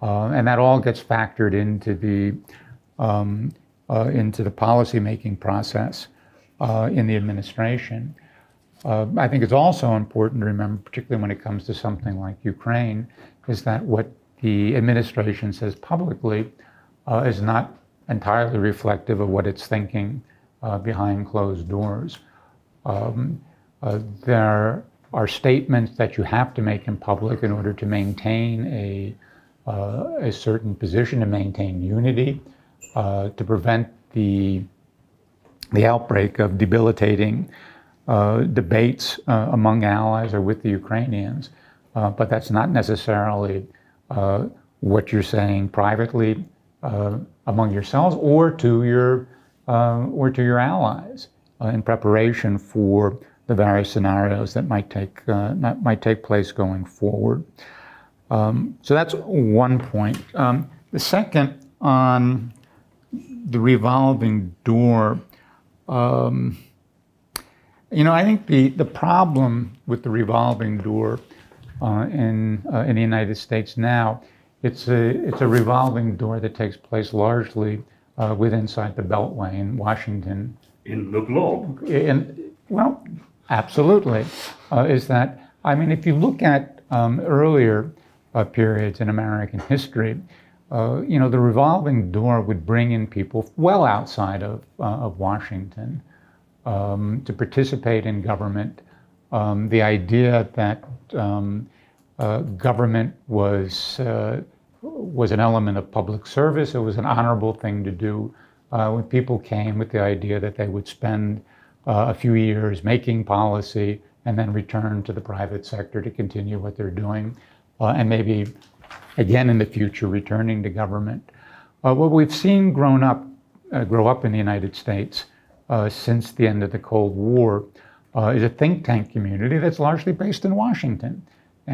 Uh, and that all gets factored into the, um, uh, into the policy-making process uh, in the administration. Uh, I think it's also important to remember, particularly when it comes to something like Ukraine, is that what the administration says publicly uh, is not entirely reflective of what it's thinking Uh, behind closed doors. Um, uh, there are statements that you have to make in public in order to maintain a, uh, a certain position, to maintain unity, uh, to prevent the, the outbreak of debilitating uh, debates uh, among allies or with the Ukrainians. Uh, but that's not necessarily uh, what you're saying privately uh, among yourselves or to your Uh, or to your allies uh, in preparation for the various scenarios that might take uh, that might take place going forward. Um, so that's one point. Um, the second, on the revolving door, um, you know, I think the the problem with the revolving door uh, in uh, in the United States now, it's a it's a revolving door that takes place largely Uh, with inside the Beltway in Washington. In the globe. In, well, absolutely. Uh, is that, I mean, if you look at um, earlier uh, periods in American history, uh, you know, the revolving door would bring in people well outside of, uh, of Washington um, to participate in government. Um, the idea that um, uh, government was uh, was an element of public service. It was an honorable thing to do. Uh, when people came with the idea that they would spend uh, a few years making policy and then return to the private sector to continue what they're doing, uh, and maybe again in the future returning to government. Uh, what we've seen grown up, uh, grow up in the United States uh, since the end of the Cold War uh, is a think tank community that's largely based in Washington.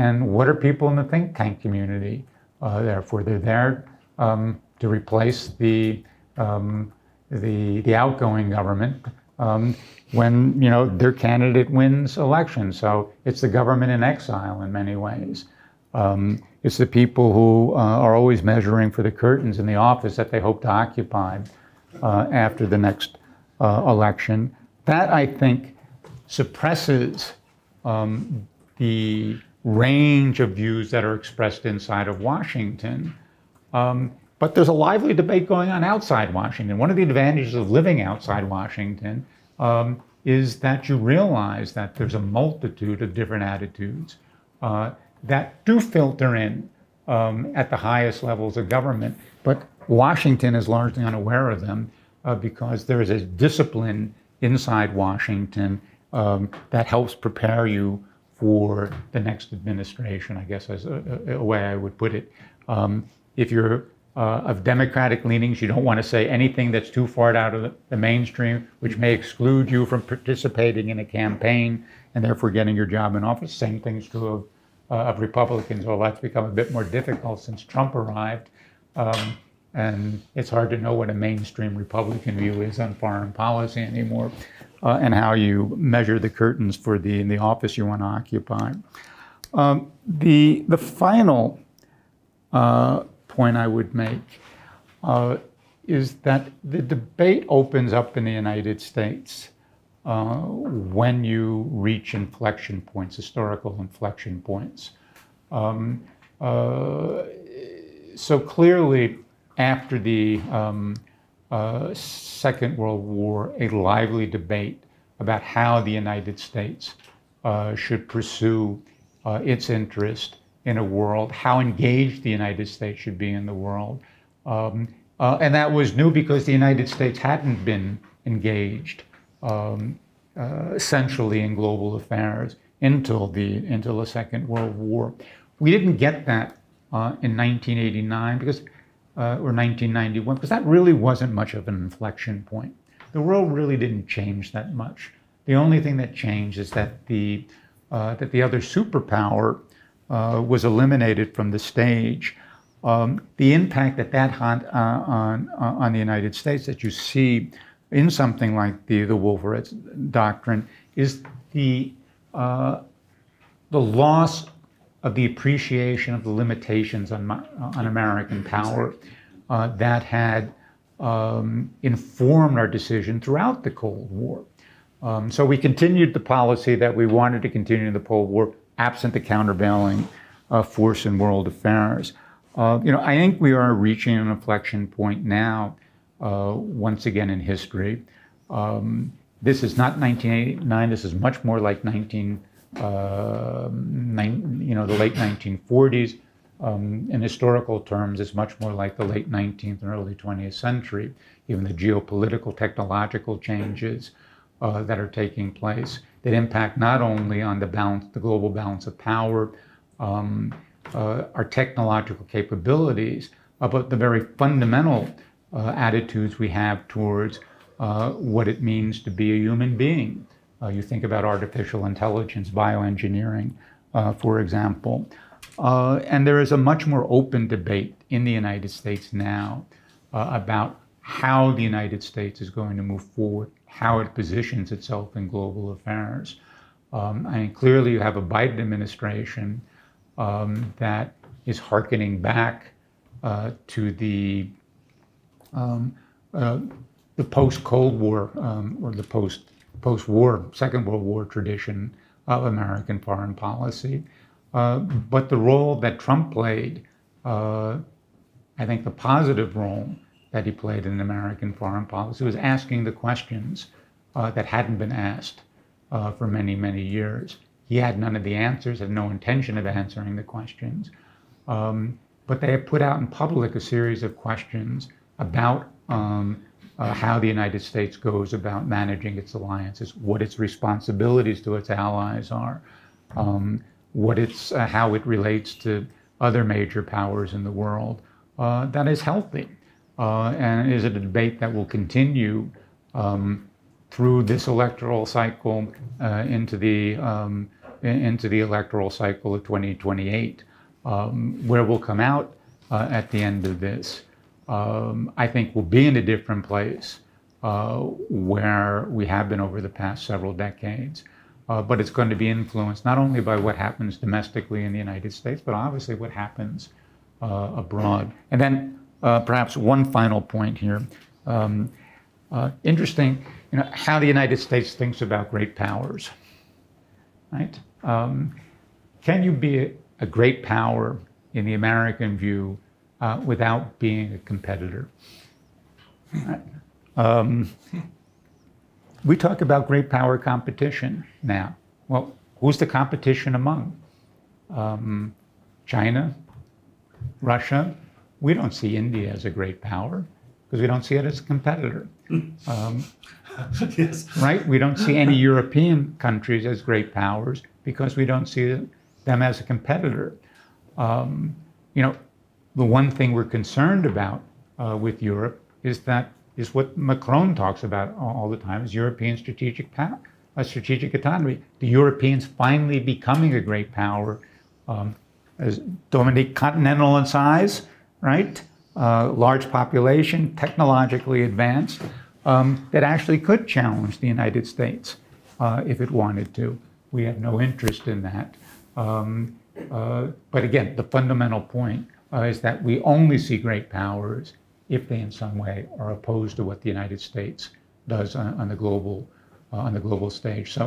And what are people in the think tank community? Uh, therefore, they're there um, to replace the, um, the the outgoing government um, when, you know, their candidate wins elections. So it's the government in exile in many ways. Um, it's the people who uh, are always measuring for the curtains in the office that they hope to occupy uh, after the next uh, election. That, I think, suppresses um, the range of views that are expressed inside of Washington. Um, but there's a lively debate going on outside Washington. One of the advantages of living outside Washington um, is that you realize that there's a multitude of different attitudes uh, that do filter in um, at the highest levels of government. But Washington is largely unaware of them uh, because there is a discipline inside Washington um, that helps prepare you for the next administration, I guess, as a, a, a way I would put it. Um, if you're uh, of Democratic leanings, you don't want to say anything that's too far out of the, the mainstream, which may exclude you from participating in a campaign and therefore getting your job in office. Same thing's true of, uh, of Republicans, although that's become a bit more difficult since Trump arrived. Um, and it's hard to know what a mainstream Republican view is on foreign policy anymore, uh, and how you measure the curtains for the, in the office you want to occupy. Um, the, the final uh, point I would make uh, is that the debate opens up in the United States uh, when you reach inflection points, historical inflection points. Um, uh, so clearly, after the um, uh, Second World War, a lively debate about how the United States uh, should pursue uh, its interest in a world, how engaged the United States should be in the world. Um, uh, and that was new because the United States hadn't been engaged um, uh, essentially in global affairs until the, until the Second World War. We didn't get that uh, in nineteen eighty-nine because Uh, or nineteen ninety-one, because that really wasn't much of an inflection point. The world really didn't change that much. The only thing that changed is that the, uh, that the other superpower uh, was eliminated from the stage. Um, the impact that that had uh, on, uh, on the United States that you see in something like the, the Wolfowitz Doctrine is the, uh, the loss of the appreciation of the limitations on, uh, on American power uh, that had um, informed our decision throughout the Cold War. Um, so we continued the policy that we wanted to continue in the Cold War, absent the countervailing uh, force in world affairs. Uh, you know, I think we are reaching an inflection point now, uh, once again in history. Um, this is not nineteen eighty-nine, this is much more like nineteen... Uh, nine, you know, the late nineteen forties. Um, in historical terms, it's much more like the late nineteenth and early twentieth century, even the geopolitical, technological changes uh, that are taking place that impact not only on the balance, the global balance of power, um, uh, our technological capabilities, uh, but the very fundamental uh, attitudes we have towards uh, what it means to be a human being. Uh, you think about artificial intelligence, bioengineering, uh, for example. Uh, and there is a much more open debate in the United States now uh, about how the United States is going to move forward, how it positions itself in global affairs. Um, I mean, clearly you have a Biden administration um, that is hearkening back uh, to the, um, uh, the post-Cold War um, or the post post-war, Second World War tradition of American foreign policy. Uh, but the role that Trump played, uh, I think the positive role that he played in American foreign policy was asking the questions uh, that hadn't been asked uh, for many, many years. He had none of the answers, had no intention of answering the questions. Um, but they have put out in public a series of questions about um, Uh, how the United States goes about managing its alliances, what its responsibilities to its allies are, um, what it's, uh, how it relates to other major powers in the world. Uh, that is healthy uh, and is a debate that will continue um, through this electoral cycle uh, into the um, into the electoral cycle of twenty twenty-eight, um, where we'll come out uh, at the end of this. Um, I think we'll be in a different place uh, where we have been over the past several decades, uh, but it's going to be influenced not only by what happens domestically in the United States, but obviously what happens uh, abroad. And then uh, perhaps one final point here. Um, uh, interesting, you know, how the United States thinks about great powers, right? Um, can you be a, a great power in the American view Uh, without being a competitor? Um, we talk about great power competition now. Well, who's the competition among? Um, China, Russia. We don't see India as a great power because we don't see it as a competitor. Um, yes. Right? We don't see any European countries as great powers because we don't see them as a competitor. Um, you know, the one thing we're concerned about uh, with Europe is that is what Macron talks about all the time: is European strategic power, a strategic autonomy. The Europeans finally becoming a great power, um, as Dominique, continental in size, right? Uh, large population, technologically advanced, um, that actually could challenge the United States uh, if it wanted to. We have no interest in that. Um, uh, but again, the fundamental point uh, is that we only see great powers if they in some way are opposed to what the United States does on, on the global uh, on the global stage. So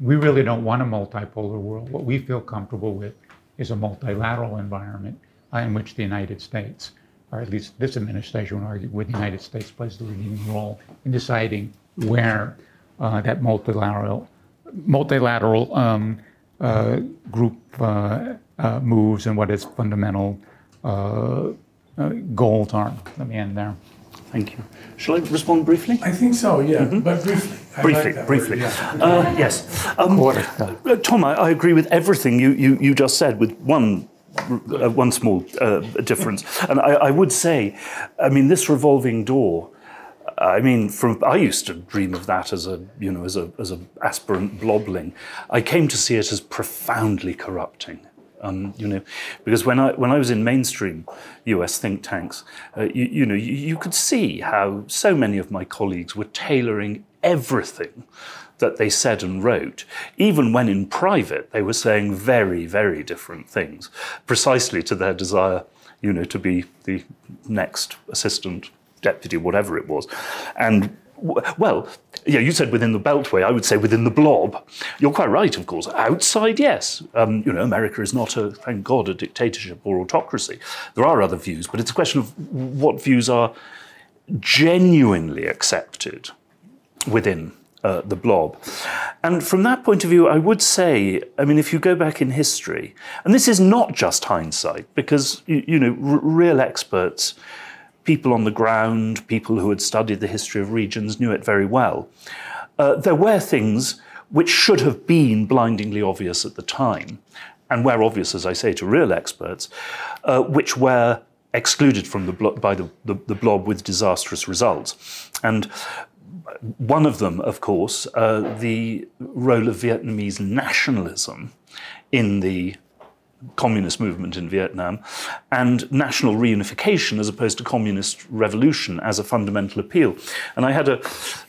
we really don't want a multipolar world. What we feel comfortable with is a multilateral environment uh, in which the United States, or at least this administration would argue, with the United States plays the leading role in deciding where uh, that multilateral multilateral um, uh, group uh, uh, moves and what its fundamental uh, uh, goals are. Let me end there. Thank you. Shall I respond briefly? I think so, yeah, mm-hmm. but briefly. I briefly, like briefly. Yeah. Uh, yes. Um, uh, Tom, I, I agree with everything you, you, you just said, with one Uh, one small uh, difference. And I, I would say, I mean, this revolving door, I mean, from I used to dream of that as a, you know, as a as an aspirant blobling. I came to see it as profoundly corrupting. Um, you know, because when I when I was in mainstream U S think tanks, uh, you, you know, you, you could see how so many of my colleagues were tailoring everything that they said and wrote, even when in private they were saying very, very different things, precisely to their desire, you know, to be the next assistant deputy, whatever it was. And well, yeah, you said within the Beltway, I would say within the blob. You're quite right, of course. Outside, yes. Um, you know, America is not, a, thank God, a dictatorship or autocracy. There are other views, but it's a question of what views are genuinely accepted within Uh, the blob. And from that point of view, I would say, I mean, if you go back in history, and this is not just hindsight, because, you, you know, r real experts, people on the ground, people who had studied the history of regions knew it very well. Uh, there were things which should have been blindingly obvious at the time, and were obvious, as I say, to real experts, uh, which were excluded from the blob by the, the, the blob with disastrous results. And one of them, of course, uh, the role of Vietnamese nationalism in the communist movement in Vietnam, and national reunification as opposed to communist revolution as a fundamental appeal. And I had a,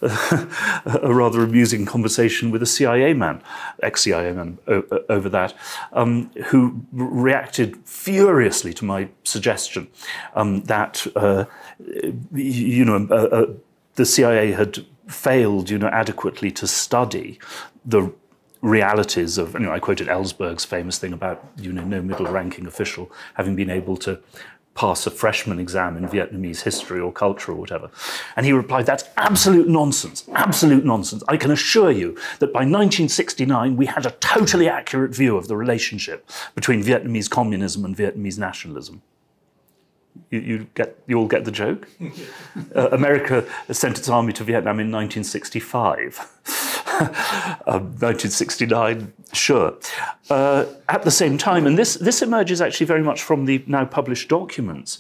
a, a rather amusing conversation with a C I A man, ex-C I A man, over that, um, who reacted furiously to my suggestion um, that, uh, you know, a, a, the C I A had failed, you know, adequately to study the realities of, you know, I quoted Ellsberg's famous thing about, you know, no middle-ranking official having been able to pass a freshman exam in Vietnamese history or culture or whatever. And he replied, that's absolute nonsense, absolute nonsense. I can assure you that by nineteen sixty-nine, we had a totally accurate view of the relationship between Vietnamese communism and Vietnamese nationalism. You, you, get, you all get the joke? Uh, America sent its army to Vietnam in nineteen sixty-five. um, nineteen sixty-nine, sure. Uh, at the same time, and this, this emerges actually very much from the now published documents,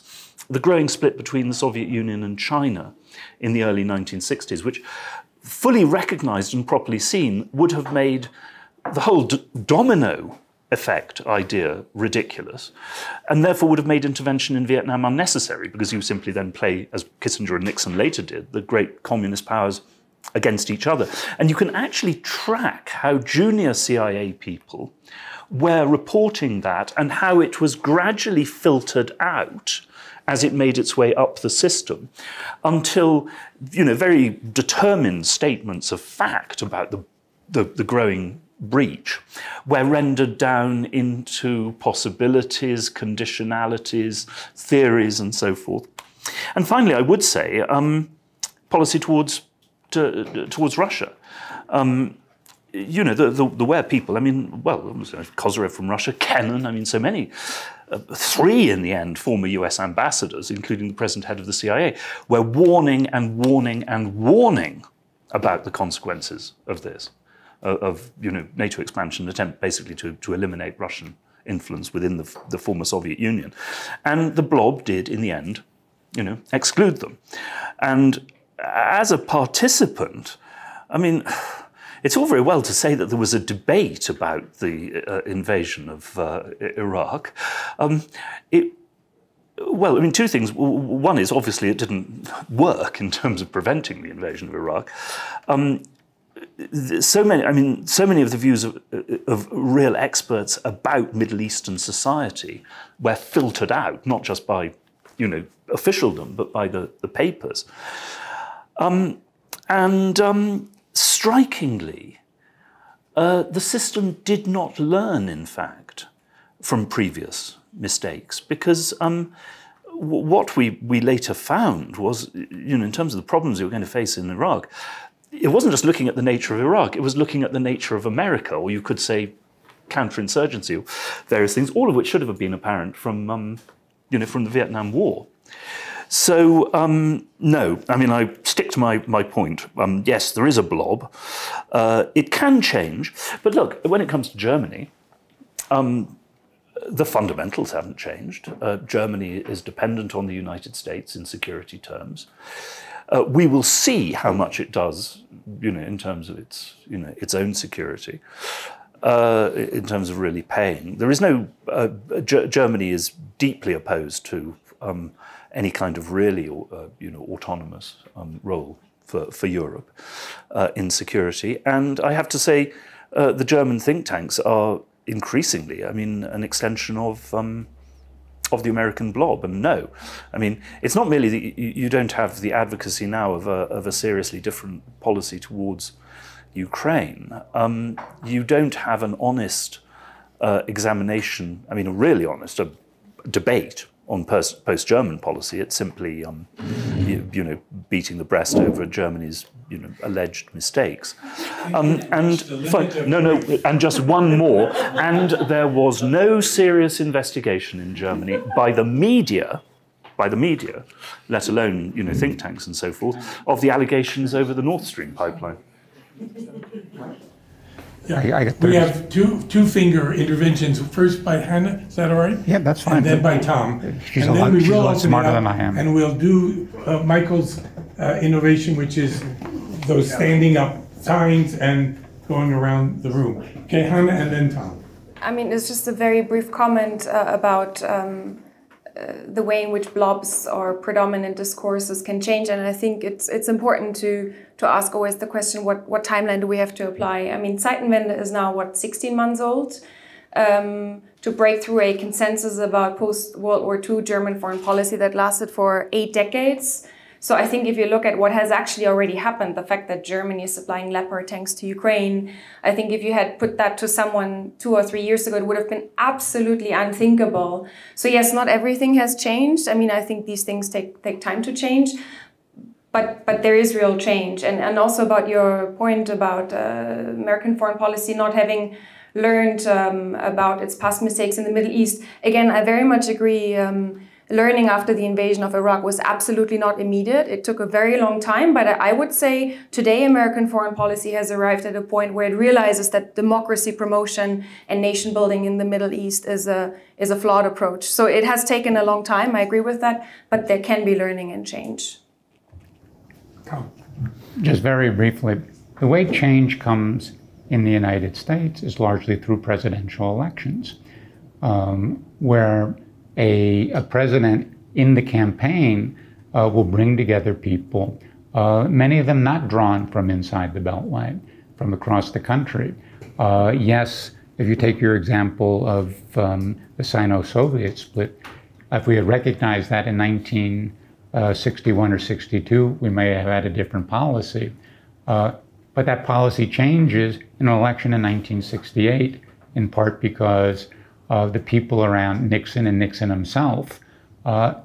the growing split between the Soviet Union and China in the early nineteen sixties, which, fully recognized and properly seen, would have made the whole d- domino effect idea ridiculous, and therefore would have made intervention in Vietnam unnecessary, because you simply then play, as Kissinger and Nixon later did, the great communist powers against each other. And you can actually track how junior C I A people were reporting that and how it was gradually filtered out as it made its way up the system, until, you know, very determined statements of fact about the, the, the growing breach were rendered down into possibilities, conditionalities, theories, and so forth. And finally, I would say um, policy towards to, towards Russia. Um, you know, the, the, the where people. I mean, well, Kozyrev from Russia, Kennan. I mean, so many. Uh, three in the end, former U S ambassadors, including the present head of the C I A, were warning and warning and warning about the consequences of this. uh, of you know NATO expansion, an attempt basically to to eliminate Russian influence within the the former Soviet Union, and the blob did in the end, you know, exclude them. And as a participant, I mean, it's all very well to say that there was a debate about the uh, invasion of uh, Iraq. Um, it, well, I mean, two things. One is obviously it didn't work in terms of preventing the invasion of Iraq. Um, so many, I mean, so many of the views of, of real experts about Middle Eastern society were filtered out, not just by, you know, officialdom, but by the, the papers. Um, and um, strikingly, uh, the system did not learn, in fact, from previous mistakes, because um, what we, we later found was, you know, in terms of the problems we were going to face in Iraq, it wasn't just looking at the nature of Iraq, it was looking at the nature of America, or you could say counterinsurgency, or various things, all of which should have been apparent from, um, you know, from the Vietnam War. So, um, no, I mean, I stick to my, my point. Um, yes, there is a blob. Uh, it can change. But look, when it comes to Germany, um, the fundamentals haven't changed. Uh, Germany is dependent on the United States in security terms. Uh, we will see how much it does, you know, in terms of its, you know, its own security. Uh, in terms of really paying, there is no. Uh, G Germany is deeply opposed to um, any kind of really, uh, you know, autonomous um, role for for Europe uh, in security. And I have to say, uh, the German think tanks are increasingly, I mean, an extension of um, of the American blob. And no, I mean, it's not merely that you don't have the advocacy now of a of a seriously different policy towards Ukraine, um, you don't have an honest uh, examination, I mean, a really honest a debate on post-German policy. It's simply, um, you, you know, beating the breast over Germany's, you know, alleged mistakes. Um, and fine, no, no, and just one more. And there was no serious investigation in Germany by the media, by the media, let alone, you know, think tanks and so forth, of the allegations over the Nord Stream pipeline. Yeah. I, I got we have two two finger interventions. First by Hannah, is that all right? Yeah, that's fine. And then by Tom. She's, a lot, she's a lot smarter than I am. And we'll do uh, Michael's uh, innovation, which is those standing up signs and going around the room. Okay, Hannah, and then Tom. I mean, it's just a very brief comment uh, about um, uh, the way in which blobs or predominant discourses can change, and I think it's it's important to. to ask always the question, what, what timeline do we have to apply? I mean, Zeitenwende is now, what, sixteen months old? Um, to break through a consensus about post-World War Two German foreign policy that lasted for eight decades. So I think if you look at what has actually already happened, the fact that Germany is supplying Leopard tanks to Ukraine, I think if you had put that to someone two or three years ago, it would have been absolutely unthinkable. So yes, not everything has changed. I mean, I think these things take, take time to change. But, but there is real change. And, and also about your point about uh, American foreign policy not having learned um, about its past mistakes in the Middle East. Again, I very much agree. Um, learning after the invasion of Iraq was absolutely not immediate. It took a very long time. But I would say today American foreign policy has arrived at a point where it realizes that democracy promotion and nation building in the Middle East is a, is a flawed approach. So it has taken a long time. I agree with that. But there can be learning and change. Come. Just very briefly, the way change comes in the United States is largely through presidential elections, um, where a, a president in the campaign uh, will bring together people, uh, many of them not drawn from inside the Beltline, from across the country. Uh, yes, if you take your example of um, the Sino-Soviet split, if we had recognized that in nineteen sixty-one or sixty-two, we may have had a different policy. Uh, but that policy changes in an election in nineteen sixty-eight, in part because uh, the people around Nixon and Nixon himself uh,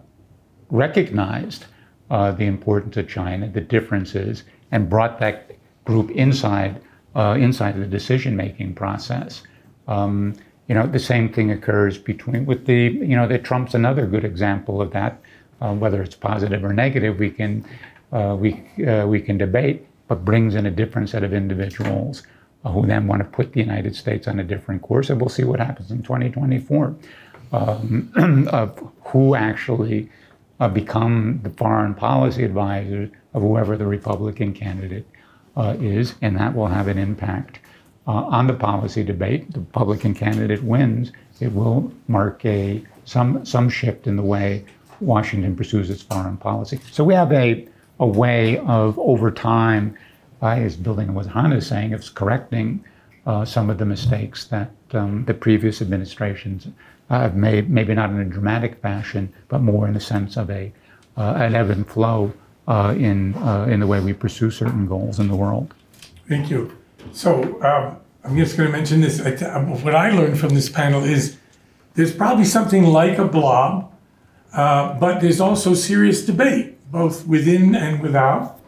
recognized uh, the importance of China, the differences, and brought that group inside, uh, inside the decision-making process. Um, you know, the same thing occurs between, with the, you know, the Trump's another good example of that. Uh, whether it's positive or negative, we can uh, we uh, we can debate, but brings in a different set of individuals who then want to put the United States on a different course. And we'll see what happens in twenty twenty-four, um, of who actually uh, become the foreign policy advisors of whoever the Republican candidate uh, is. And that will have an impact uh, on the policy debate. The Republican candidate wins, it will mark a some some shift in the way Washington pursues its foreign policy. So we have a, a way of, over time, is building on what Hannah is saying, it's correcting uh, some of the mistakes that um, the previous administrations have made, maybe not in a dramatic fashion, but more in the sense of a uh, an ebb and flow uh, in, uh, in the way we pursue certain goals in the world. Thank you. So um, I'm just going to mention this. What I learned from this panel is there's probably something like a blob, uh, but there's also serious debate, both within and without.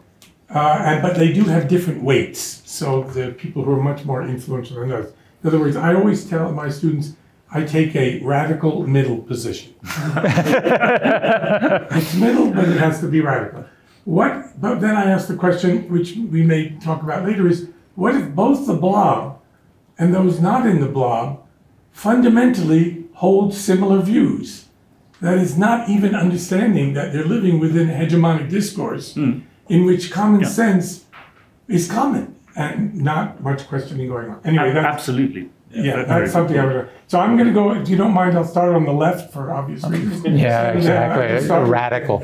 Uh, and, but they do have different weights. So the people who are much more influential than others. In other words, I always tell my students, I take a radical middle position. It's middle, but it has to be radical. What, but then I ask the question, which we may talk about later, is what if both the blob and those not in the blob fundamentally hold similar views? That is, not even understanding that they're living within hegemonic discourse, mm. in which common yeah. sense is common and not much questioning going on. Anyway, that's, absolutely. Yeah, yeah, that's something I would. So I'm going to go, if you don't mind, I'll start on the left for obvious reasons. Yeah, exactly. It's radical.